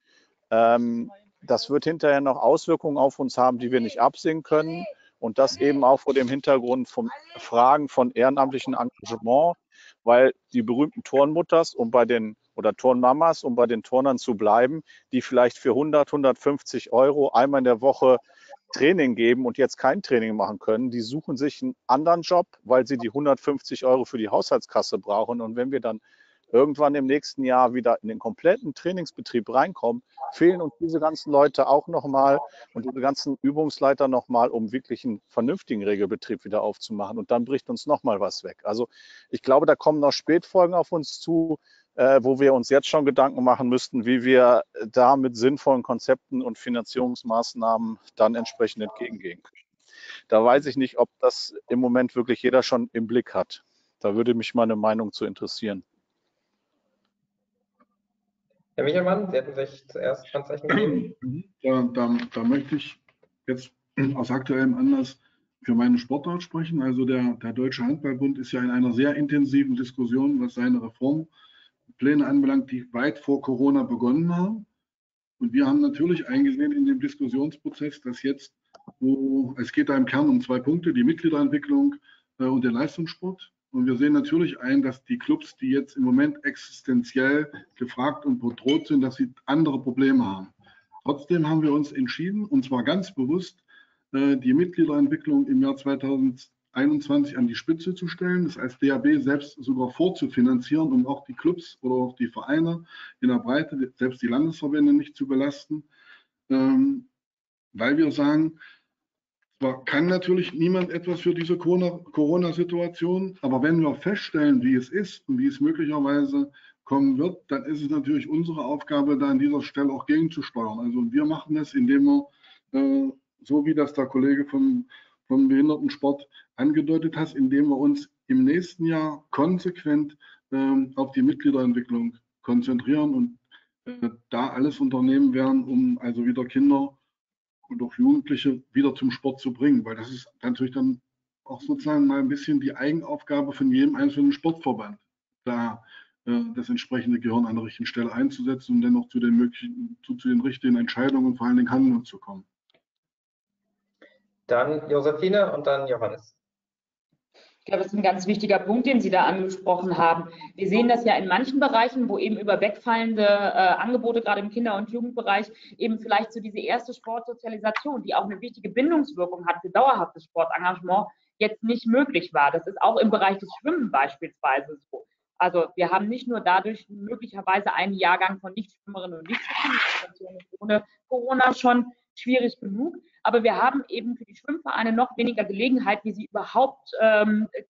das wird hinterher noch Auswirkungen auf uns haben, die wir nicht absehen können. Und das eben auch vor dem Hintergrund von Fragen von ehrenamtlichen Engagement, weil die berühmten Turnmutters Turnmamas, um bei den Turnern zu bleiben, die vielleicht für 100, 150 Euro einmal in der Woche Training geben und jetzt kein Training machen können, die suchen sich einen anderen Job, weil sie die 150 Euro für die Haushaltskasse brauchen. Und wenn wir dann irgendwann im nächsten Jahr wieder in den kompletten Trainingsbetrieb reinkommen, fehlen uns diese ganzen Leute auch nochmal und diese ganzen Übungsleiter nochmal, um wirklich einen vernünftigen Regelbetrieb wieder aufzumachen. Und dann bricht uns nochmal was weg. Also ich glaube, da kommen noch Spätfolgen auf uns zu, wo wir uns jetzt schon Gedanken machen müssten, wie wir da mit sinnvollen Konzepten und Finanzierungsmaßnahmen dann entsprechend entgegengehen können. Da weiß ich nicht, ob das im Moment wirklich jeder schon im Blick hat. Da würde mich meine Meinung zu interessieren. Herr Michelmann, Sie hätten sich zuerst ein Zeichen gegeben. Da möchte ich jetzt aus aktuellem Anlass für meine Sportart sprechen. Also der Deutsche Handballbund ist ja in einer sehr intensiven Diskussion, was seine Reformpläne anbelangt, die weit vor Corona begonnen haben. Und wir haben natürlich eingesehen in dem Diskussionsprozess, dass jetzt, wo es geht da im Kern um zwei Punkte, die Mitgliederentwicklung und den Leistungssport. Und wir sehen natürlich ein, dass die Clubs, die jetzt im Moment existenziell gefragt und bedroht sind, dass sie andere Probleme haben. Trotzdem haben wir uns entschieden, und zwar ganz bewusst, die Mitgliederentwicklung im Jahr 2021 an die Spitze zu stellen, das heißt DHB selbst sogar vorzufinanzieren, um auch die Clubs oder auch die Vereine in der Breite, selbst die Landesverbände nicht zu belasten, weil wir sagen, zwar kann natürlich niemand etwas für diese Corona-Situation, aber wenn wir feststellen, wie es ist und wie es möglicherweise kommen wird, dann ist es natürlich unsere Aufgabe, da an dieser Stelle auch gegenzusteuern. Also wir machen das, indem wir, so wie das der Kollege vom Behindertensport angedeutet hat, indem wir uns im nächsten Jahr konsequent auf die Mitgliederentwicklung konzentrieren und da alles unternehmen werden, um also wieder Kinder und auch Jugendliche wieder zum Sport zu bringen, weil das ist natürlich dann auch sozusagen mal ein bisschen die Eigenaufgabe von jedem einzelnen Sportverband, da das entsprechende Gehirn an der richtigen Stelle einzusetzen und dann auch zu den richtigen Entscheidungen und vor allen Dingen Handlungen zu kommen. Dann Josefine und dann Johannes. Ich glaube, das ist ein ganz wichtiger Punkt, den Sie da angesprochen haben. Wir sehen das ja in manchen Bereichen, wo eben über wegfallende Angebote, gerade im Kinder- und Jugendbereich, eben vielleicht so diese erste Sportsozialisation, die auch eine wichtige Bindungswirkung hat für dauerhaftes Sportengagement, jetzt nicht möglich war. Das ist auch im Bereich des Schwimmen beispielsweise so. Also wir haben nicht nur dadurch möglicherweise einen Jahrgang von Nichtschwimmerinnen und Nichtschwimmern ohne Corona schon schwierig genug, aber wir haben eben für die Schwimmvereine noch weniger Gelegenheit, wie sie überhaupt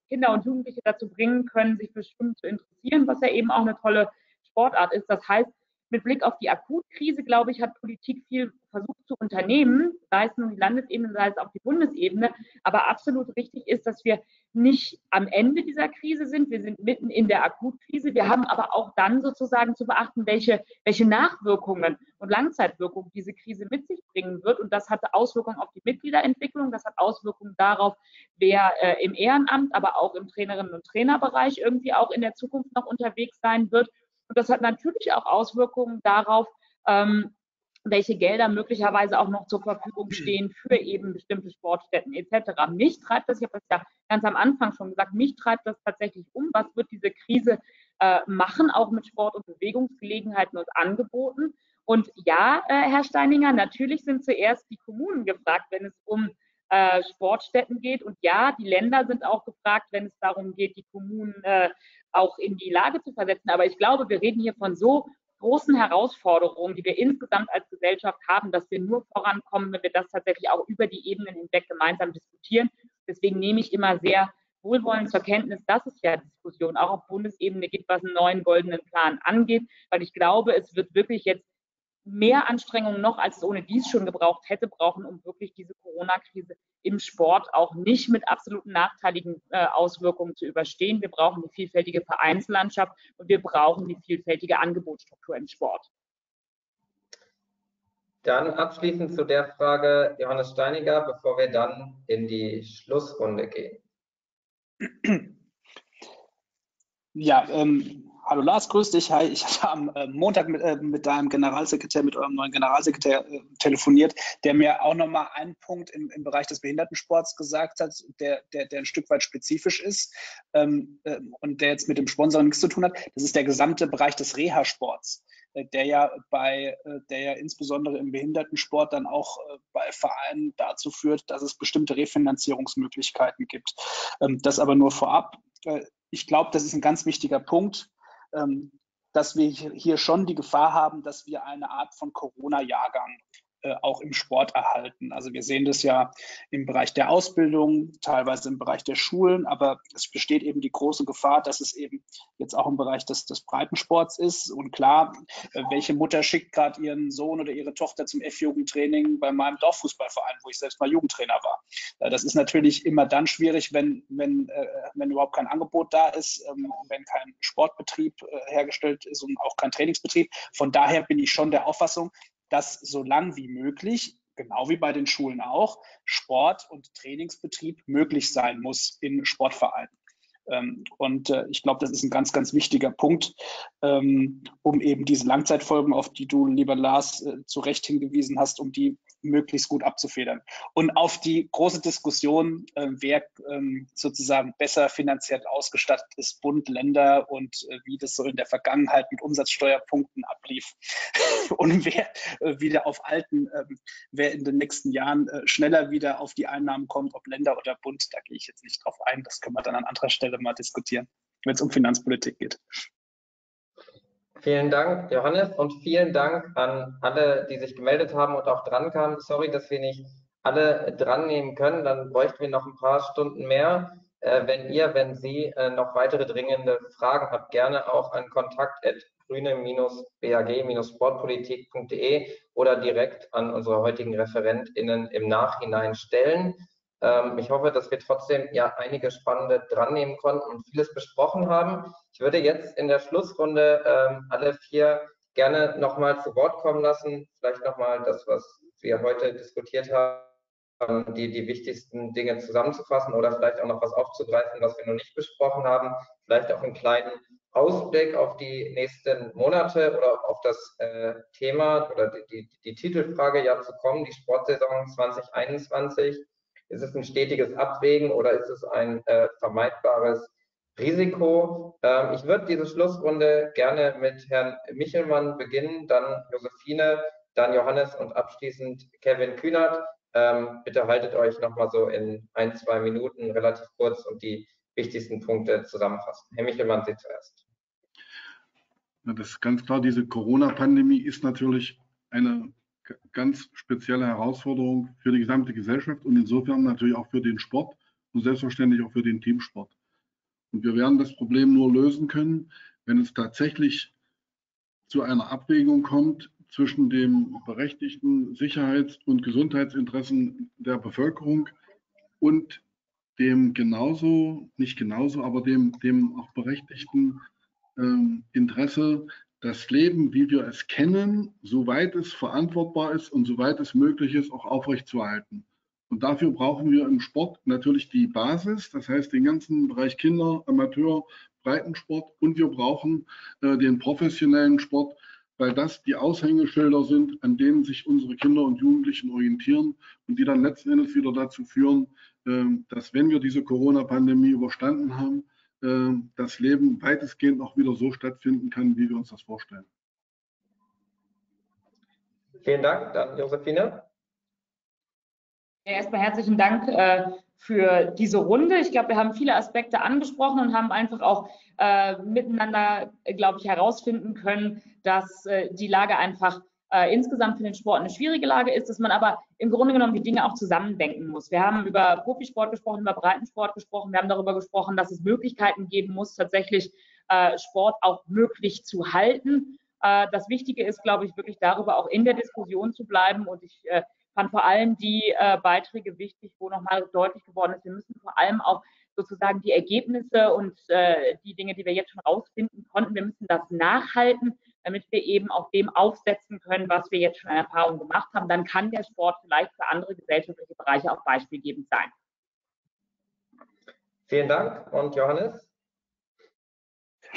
Kinder und Jugendliche dazu bringen können, sich für Schwimmen zu interessieren, was ja eben auch eine tolle Sportart ist. Das heißt, mit Blick auf die Akutkrise, glaube ich, hat Politik viel versucht zu unternehmen, sei es nun die Landesebene, sei es auch die Bundesebene, aber absolut richtig ist, dass wir nicht am Ende dieser Krise sind, wir sind mitten in der Akutkrise, wir haben aber auch dann sozusagen zu beachten, welche Nachwirkungen und Langzeitwirkungen diese Krise mit sich bringen wird und das hatte Auswirkungen auf die Mitgliederentwicklung, das hat Auswirkungen darauf, wer im Ehrenamt, aber auch im Trainerinnen- und Trainerbereich irgendwie auch in der Zukunft noch unterwegs sein wird. Und das hat natürlich auch Auswirkungen darauf, welche Gelder möglicherweise auch noch zur Verfügung stehen für eben bestimmte Sportstätten etc. Mich treibt das, ich habe das ja ganz am Anfang schon gesagt, mich treibt das tatsächlich um, was wird diese Krise machen, auch mit Sport- und Bewegungsgelegenheiten und Angeboten. Und ja, Herr Steiniger, natürlich sind zuerst die Kommunen gefragt, wenn es um Sportstätten geht. Und ja, die Länder sind auch gefragt, wenn es darum geht, die Kommunen auch in die Lage zu versetzen. Aber ich glaube, wir reden hier von so großen Herausforderungen, die wir insgesamt als Gesellschaft haben, dass wir nur vorankommen, wenn wir das tatsächlich auch über die Ebenen hinweg gemeinsam diskutieren. Deswegen nehme ich immer sehr wohlwollend zur Kenntnis, dass es ja Diskussionen auch auf Bundesebene gibt, was einen neuen goldenen Plan angeht, weil ich glaube, es wird wirklich jetzt mehr Anstrengungen noch, als es ohne dies schon gebraucht hätte, brauchen, um wirklich diese Corona-Krise im Sport auch nicht mit absoluten nachteiligen Auswirkungen zu überstehen. Wir brauchen die vielfältige Vereinslandschaft und wir brauchen die vielfältige Angebotsstruktur im Sport. Dann abschließend zu der Frage Johannes Steiniger, bevor wir dann in die Schlussrunde gehen. Ja, hallo Lars, grüß dich. Hi, ich hatte am Montag mit deinem Generalsekretär, mit eurem neuen Generalsekretär telefoniert, der mir auch nochmal einen Punkt im Bereich des Behindertensports gesagt hat, der ein Stück weit spezifisch ist und der jetzt mit dem Sponsoring nichts zu tun hat. Das ist der gesamte Bereich des Reha-Sports, der ja insbesondere im Behindertensport dann auch bei Vereinen dazu führt, dass es bestimmte Refinanzierungsmöglichkeiten gibt. Das aber nur vorab. Ich glaube, das ist ein ganz wichtiger Punkt. dass wir hier schon die Gefahr haben, dass wir eine Art von Corona-Jahrgang auch im Sport erhalten. Also wir sehen das ja im Bereich der Ausbildung, teilweise im Bereich der Schulen, aber es besteht eben die große Gefahr, dass es eben jetzt auch im Bereich des Breitensports ist. Und klar, welche Mutter schickt gerade ihren Sohn oder ihre Tochter zum F-Jugendtraining bei meinem Dorffußballverein, wo ich selbst mal Jugendtrainer war? Das ist natürlich immer dann schwierig, wenn überhaupt kein Angebot da ist, wenn kein Sportbetrieb hergestellt ist und auch kein Trainingsbetrieb. Von daher bin ich schon der Auffassung, dass so lang wie möglich, genau wie bei den Schulen auch, Sport- und Trainingsbetrieb möglich sein muss in Sportvereinen. Und ich glaube, das ist ein ganz, ganz wichtiger Punkt, um eben diese Langzeitfolgen, auf die du, lieber Lars, zu Recht hingewiesen hast, um die möglichst gut abzufedern. Und auf die große Diskussion, wer sozusagen besser finanziell ausgestattet ist, Bund, Länder und wie das so in der Vergangenheit mit Umsatzsteuerpunkten ablief und wer wieder auf alten, wer in den nächsten Jahren schneller wieder auf die Einnahmen kommt, ob Länder oder Bund, da gehe ich jetzt nicht drauf ein. Das können wir dann an anderer Stelle mal diskutieren, wenn es um Finanzpolitik geht. Vielen Dank, Johannes, und vielen Dank an alle, die sich gemeldet haben und auch dran kamen. Sorry, dass wir nicht alle dran nehmen können, dann bräuchten wir noch ein paar Stunden mehr. Wenn Sie noch weitere dringende Fragen habt, gerne auch an kontakt@grüne-bag-sportpolitik.de oder direkt an unsere heutigen ReferentInnen im Nachhinein stellen. Ich hoffe, dass wir trotzdem ja einige spannende dran nehmen konnten und vieles besprochen haben. Ich würde jetzt in der Schlussrunde alle vier gerne nochmal zu Wort kommen lassen. Vielleicht nochmal das, was wir heute diskutiert haben, die wichtigsten Dinge zusammenzufassen oder vielleicht auch noch was aufzugreifen, was wir noch nicht besprochen haben. Vielleicht auch einen kleinen Ausblick auf die nächsten Monate oder auf das Thema oder die Titelfrage ja zu kommen, die Sportsaison 2021. Ist es ein stetiges Abwägen oder ist es ein vermeidbares Risiko? Ich würde diese Schlussrunde gerne mit Herrn Michelmann beginnen, dann Josefine, dann Johannes und abschließend Kevin Kühnert. Bitte haltet euch nochmal so in 1-2 Minuten relativ kurz und die wichtigsten Punkte zusammenfassen. Herr Michelmann, Sie zuerst. Na, das ist ganz klar, diese Corona-Pandemie ist natürlich eine ganz spezielle Herausforderung für die gesamte Gesellschaft und insofern natürlich auch für den Sport und selbstverständlich auch für den Teamsport. Und wir werden das Problem nur lösen können, wenn es tatsächlich zu einer Abwägung kommt zwischen dem berechtigten Sicherheits- und Gesundheitsinteressen der Bevölkerung und dem genauso, nicht genauso, aber dem auch berechtigten Interesse, das Leben, wie wir es kennen, soweit es verantwortbar ist und soweit es möglich ist, auch aufrechtzuerhalten. Und dafür brauchen wir im Sport natürlich die Basis, das heißt den ganzen Bereich Kinder, Amateur, Breitensport und wir brauchen den professionellen Sport, weil das die Aushängeschilder sind, an denen sich unsere Kinder und Jugendlichen orientieren und die dann letzten Endes wieder dazu führen, dass wenn wir diese Corona-Pandemie überstanden haben, das Leben weitestgehend auch wieder so stattfinden kann, wie wir uns das vorstellen. Vielen Dank. Dann Josefine. Ja, erstmal herzlichen Dank für diese Runde. Ich glaube, wir haben viele Aspekte angesprochen und haben einfach auch miteinander, glaube ich, herausfinden können, dass die Lage einfach insgesamt für den Sport eine schwierige Lage ist, dass man aber im Grunde genommen die Dinge auch zusammendenken muss. Wir haben über Profisport gesprochen, über Breitensport gesprochen, wir haben darüber gesprochen, dass es Möglichkeiten geben muss, tatsächlich Sport auch möglich zu halten. Das Wichtige ist, glaube ich, wirklich darüber auch in der Diskussion zu bleiben und ich fand vor allem die Beiträge wichtig, wo nochmal deutlich geworden ist, wir müssen vor allem auch sozusagen die Ergebnisse und die Dinge, die wir jetzt schon rausfinden konnten, wir müssen das nachhalten, damit wir eben auf dem aufsetzen können, was wir jetzt schon an Erfahrung gemacht haben. Dann kann der Sport vielleicht für andere gesellschaftliche Bereiche auch beispielgebend sein. Vielen Dank. Und Johannes?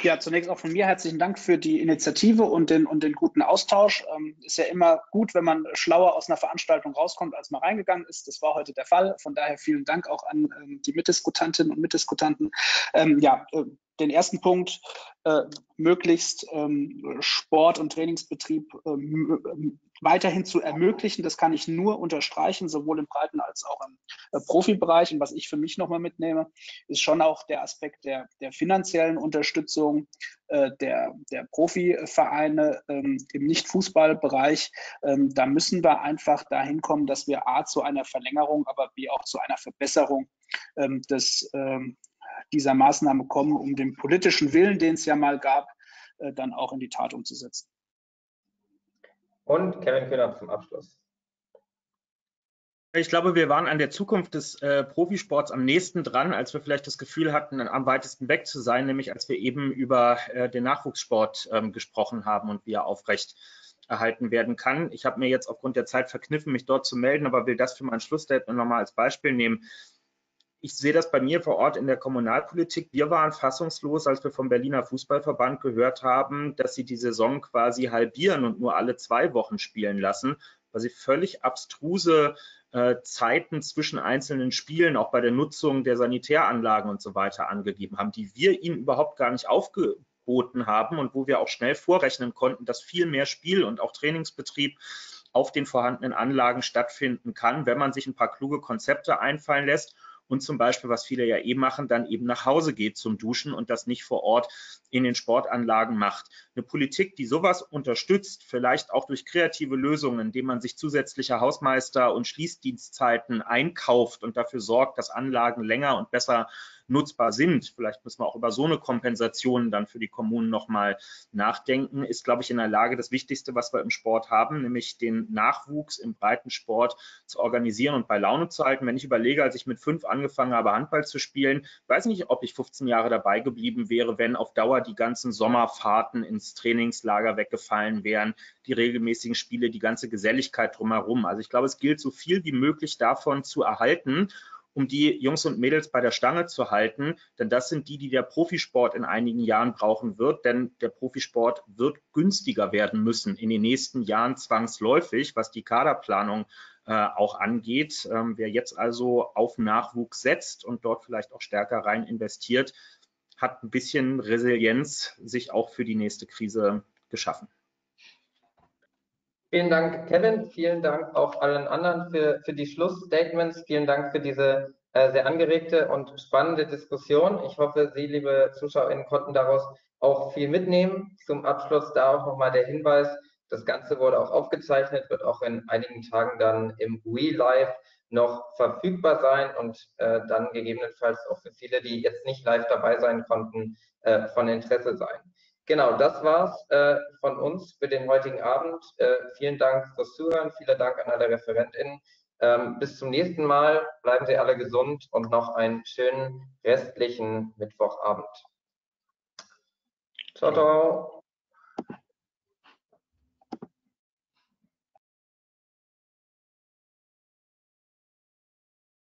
Ja, zunächst auch von mir herzlichen Dank für die Initiative und den guten Austausch. Ist ja immer gut, wenn man schlauer aus einer Veranstaltung rauskommt, als man reingegangen ist. Das war heute der Fall. Von daher vielen Dank auch an die Mitdiskutantinnen und Mitdiskutanten. Ja, den ersten Punkt, möglichst Sport- und Trainingsbetrieb weiterhin zu ermöglichen. Das kann ich nur unterstreichen, sowohl im Breiten- als auch im Profibereich. Und was ich für mich nochmal mitnehme, ist schon auch der Aspekt der finanziellen Unterstützung der Profivereine im Nicht-Fußball-Bereich. Da müssen wir einfach dahin kommen, dass wir A, zu einer Verlängerung, aber B, auch zu einer Verbesserung dieser Maßnahme kommen, um den politischen Willen, den es ja mal gab, dann auch in die Tat umzusetzen. Und Kevin Kühnert zum Abschluss. Ich glaube, wir waren an der Zukunft des Profisports am nächsten dran, als wir vielleicht das Gefühl hatten, am weitesten weg zu sein, nämlich als wir eben über den Nachwuchssport gesprochen haben und wie er aufrecht erhalten werden kann. Ich habe mir jetzt aufgrund der Zeit verkniffen, mich dort zu melden, aber will das für mein Schlussstatement nochmal als Beispiel nehmen. Ich sehe das bei mir vor Ort in der Kommunalpolitik. Wir waren fassungslos, als wir vom Berliner Fußballverband gehört haben, dass sie die Saison quasi halbieren und nur alle 2 Wochen spielen lassen, weil sie völlig abstruse Zeiten zwischen einzelnen Spielen, auch bei der Nutzung der Sanitäranlagen und so weiter angegeben haben, die wir ihnen überhaupt gar nicht aufgeboten haben und wo wir auch schnell vorrechnen konnten, dass viel mehr Spiel und auch Trainingsbetrieb auf den vorhandenen Anlagen stattfinden kann, wenn man sich ein paar kluge Konzepte einfallen lässt. Und zum Beispiel, was viele ja machen, dann eben nach Hause geht zum Duschen und das nicht vor Ort in den Sportanlagen macht. Eine Politik, die sowas unterstützt, vielleicht auch durch kreative Lösungen, indem man sich zusätzliche Hausmeister- und Schließdienstzeiten einkauft und dafür sorgt, dass Anlagen länger und besser nutzbar sind. Vielleicht müssen wir auch über so eine Kompensation dann für die Kommunen nochmal nachdenken. Ist, glaube ich, in der Lage, das Wichtigste, was wir im Sport haben, nämlich den Nachwuchs im Breitensport zu organisieren und bei Laune zu halten. Wenn ich überlege, als ich mit 5 angefangen habe, Handball zu spielen, weiß nicht, ob ich 15 Jahre dabei geblieben wäre, wenn auf Dauer die ganzen Sommerfahrten ins Trainingslager weggefallen wären, die regelmäßigen Spiele, die ganze Geselligkeit drumherum. Also ich glaube, es gilt, so viel wie möglich davon zu erhalten, um die Jungs und Mädels bei der Stange zu halten, denn das sind die, die der Profisport in einigen Jahren brauchen wird, denn der Profisport wird günstiger werden müssen in den nächsten Jahren zwangsläufig, was die Kaderplanung auch angeht. Wer jetzt also auf Nachwuchs setzt und dort vielleicht auch stärker rein investiert, hat ein bisschen Resilienz sich auch für die nächste Krise geschaffen. Vielen Dank, Kevin. Vielen Dank auch allen anderen für die Schlussstatements. Vielen Dank für diese sehr angeregte und spannende Diskussion. Ich hoffe, Sie, liebe ZuschauerInnen, konnten daraus auch viel mitnehmen. Zum Abschluss da auch nochmal der Hinweis, das Ganze wurde auch aufgezeichnet, wird auch in einigen Tagen dann im WeLive noch verfügbar sein und dann gegebenenfalls auch für viele, die jetzt nicht live dabei sein konnten, von Interesse sein. Genau, das war's von uns für den heutigen Abend. Vielen Dank fürs Zuhören, vielen Dank an alle ReferentInnen. Bis zum nächsten Mal, bleiben Sie alle gesund und noch einen schönen restlichen Mittwochabend. Ciao, ciao.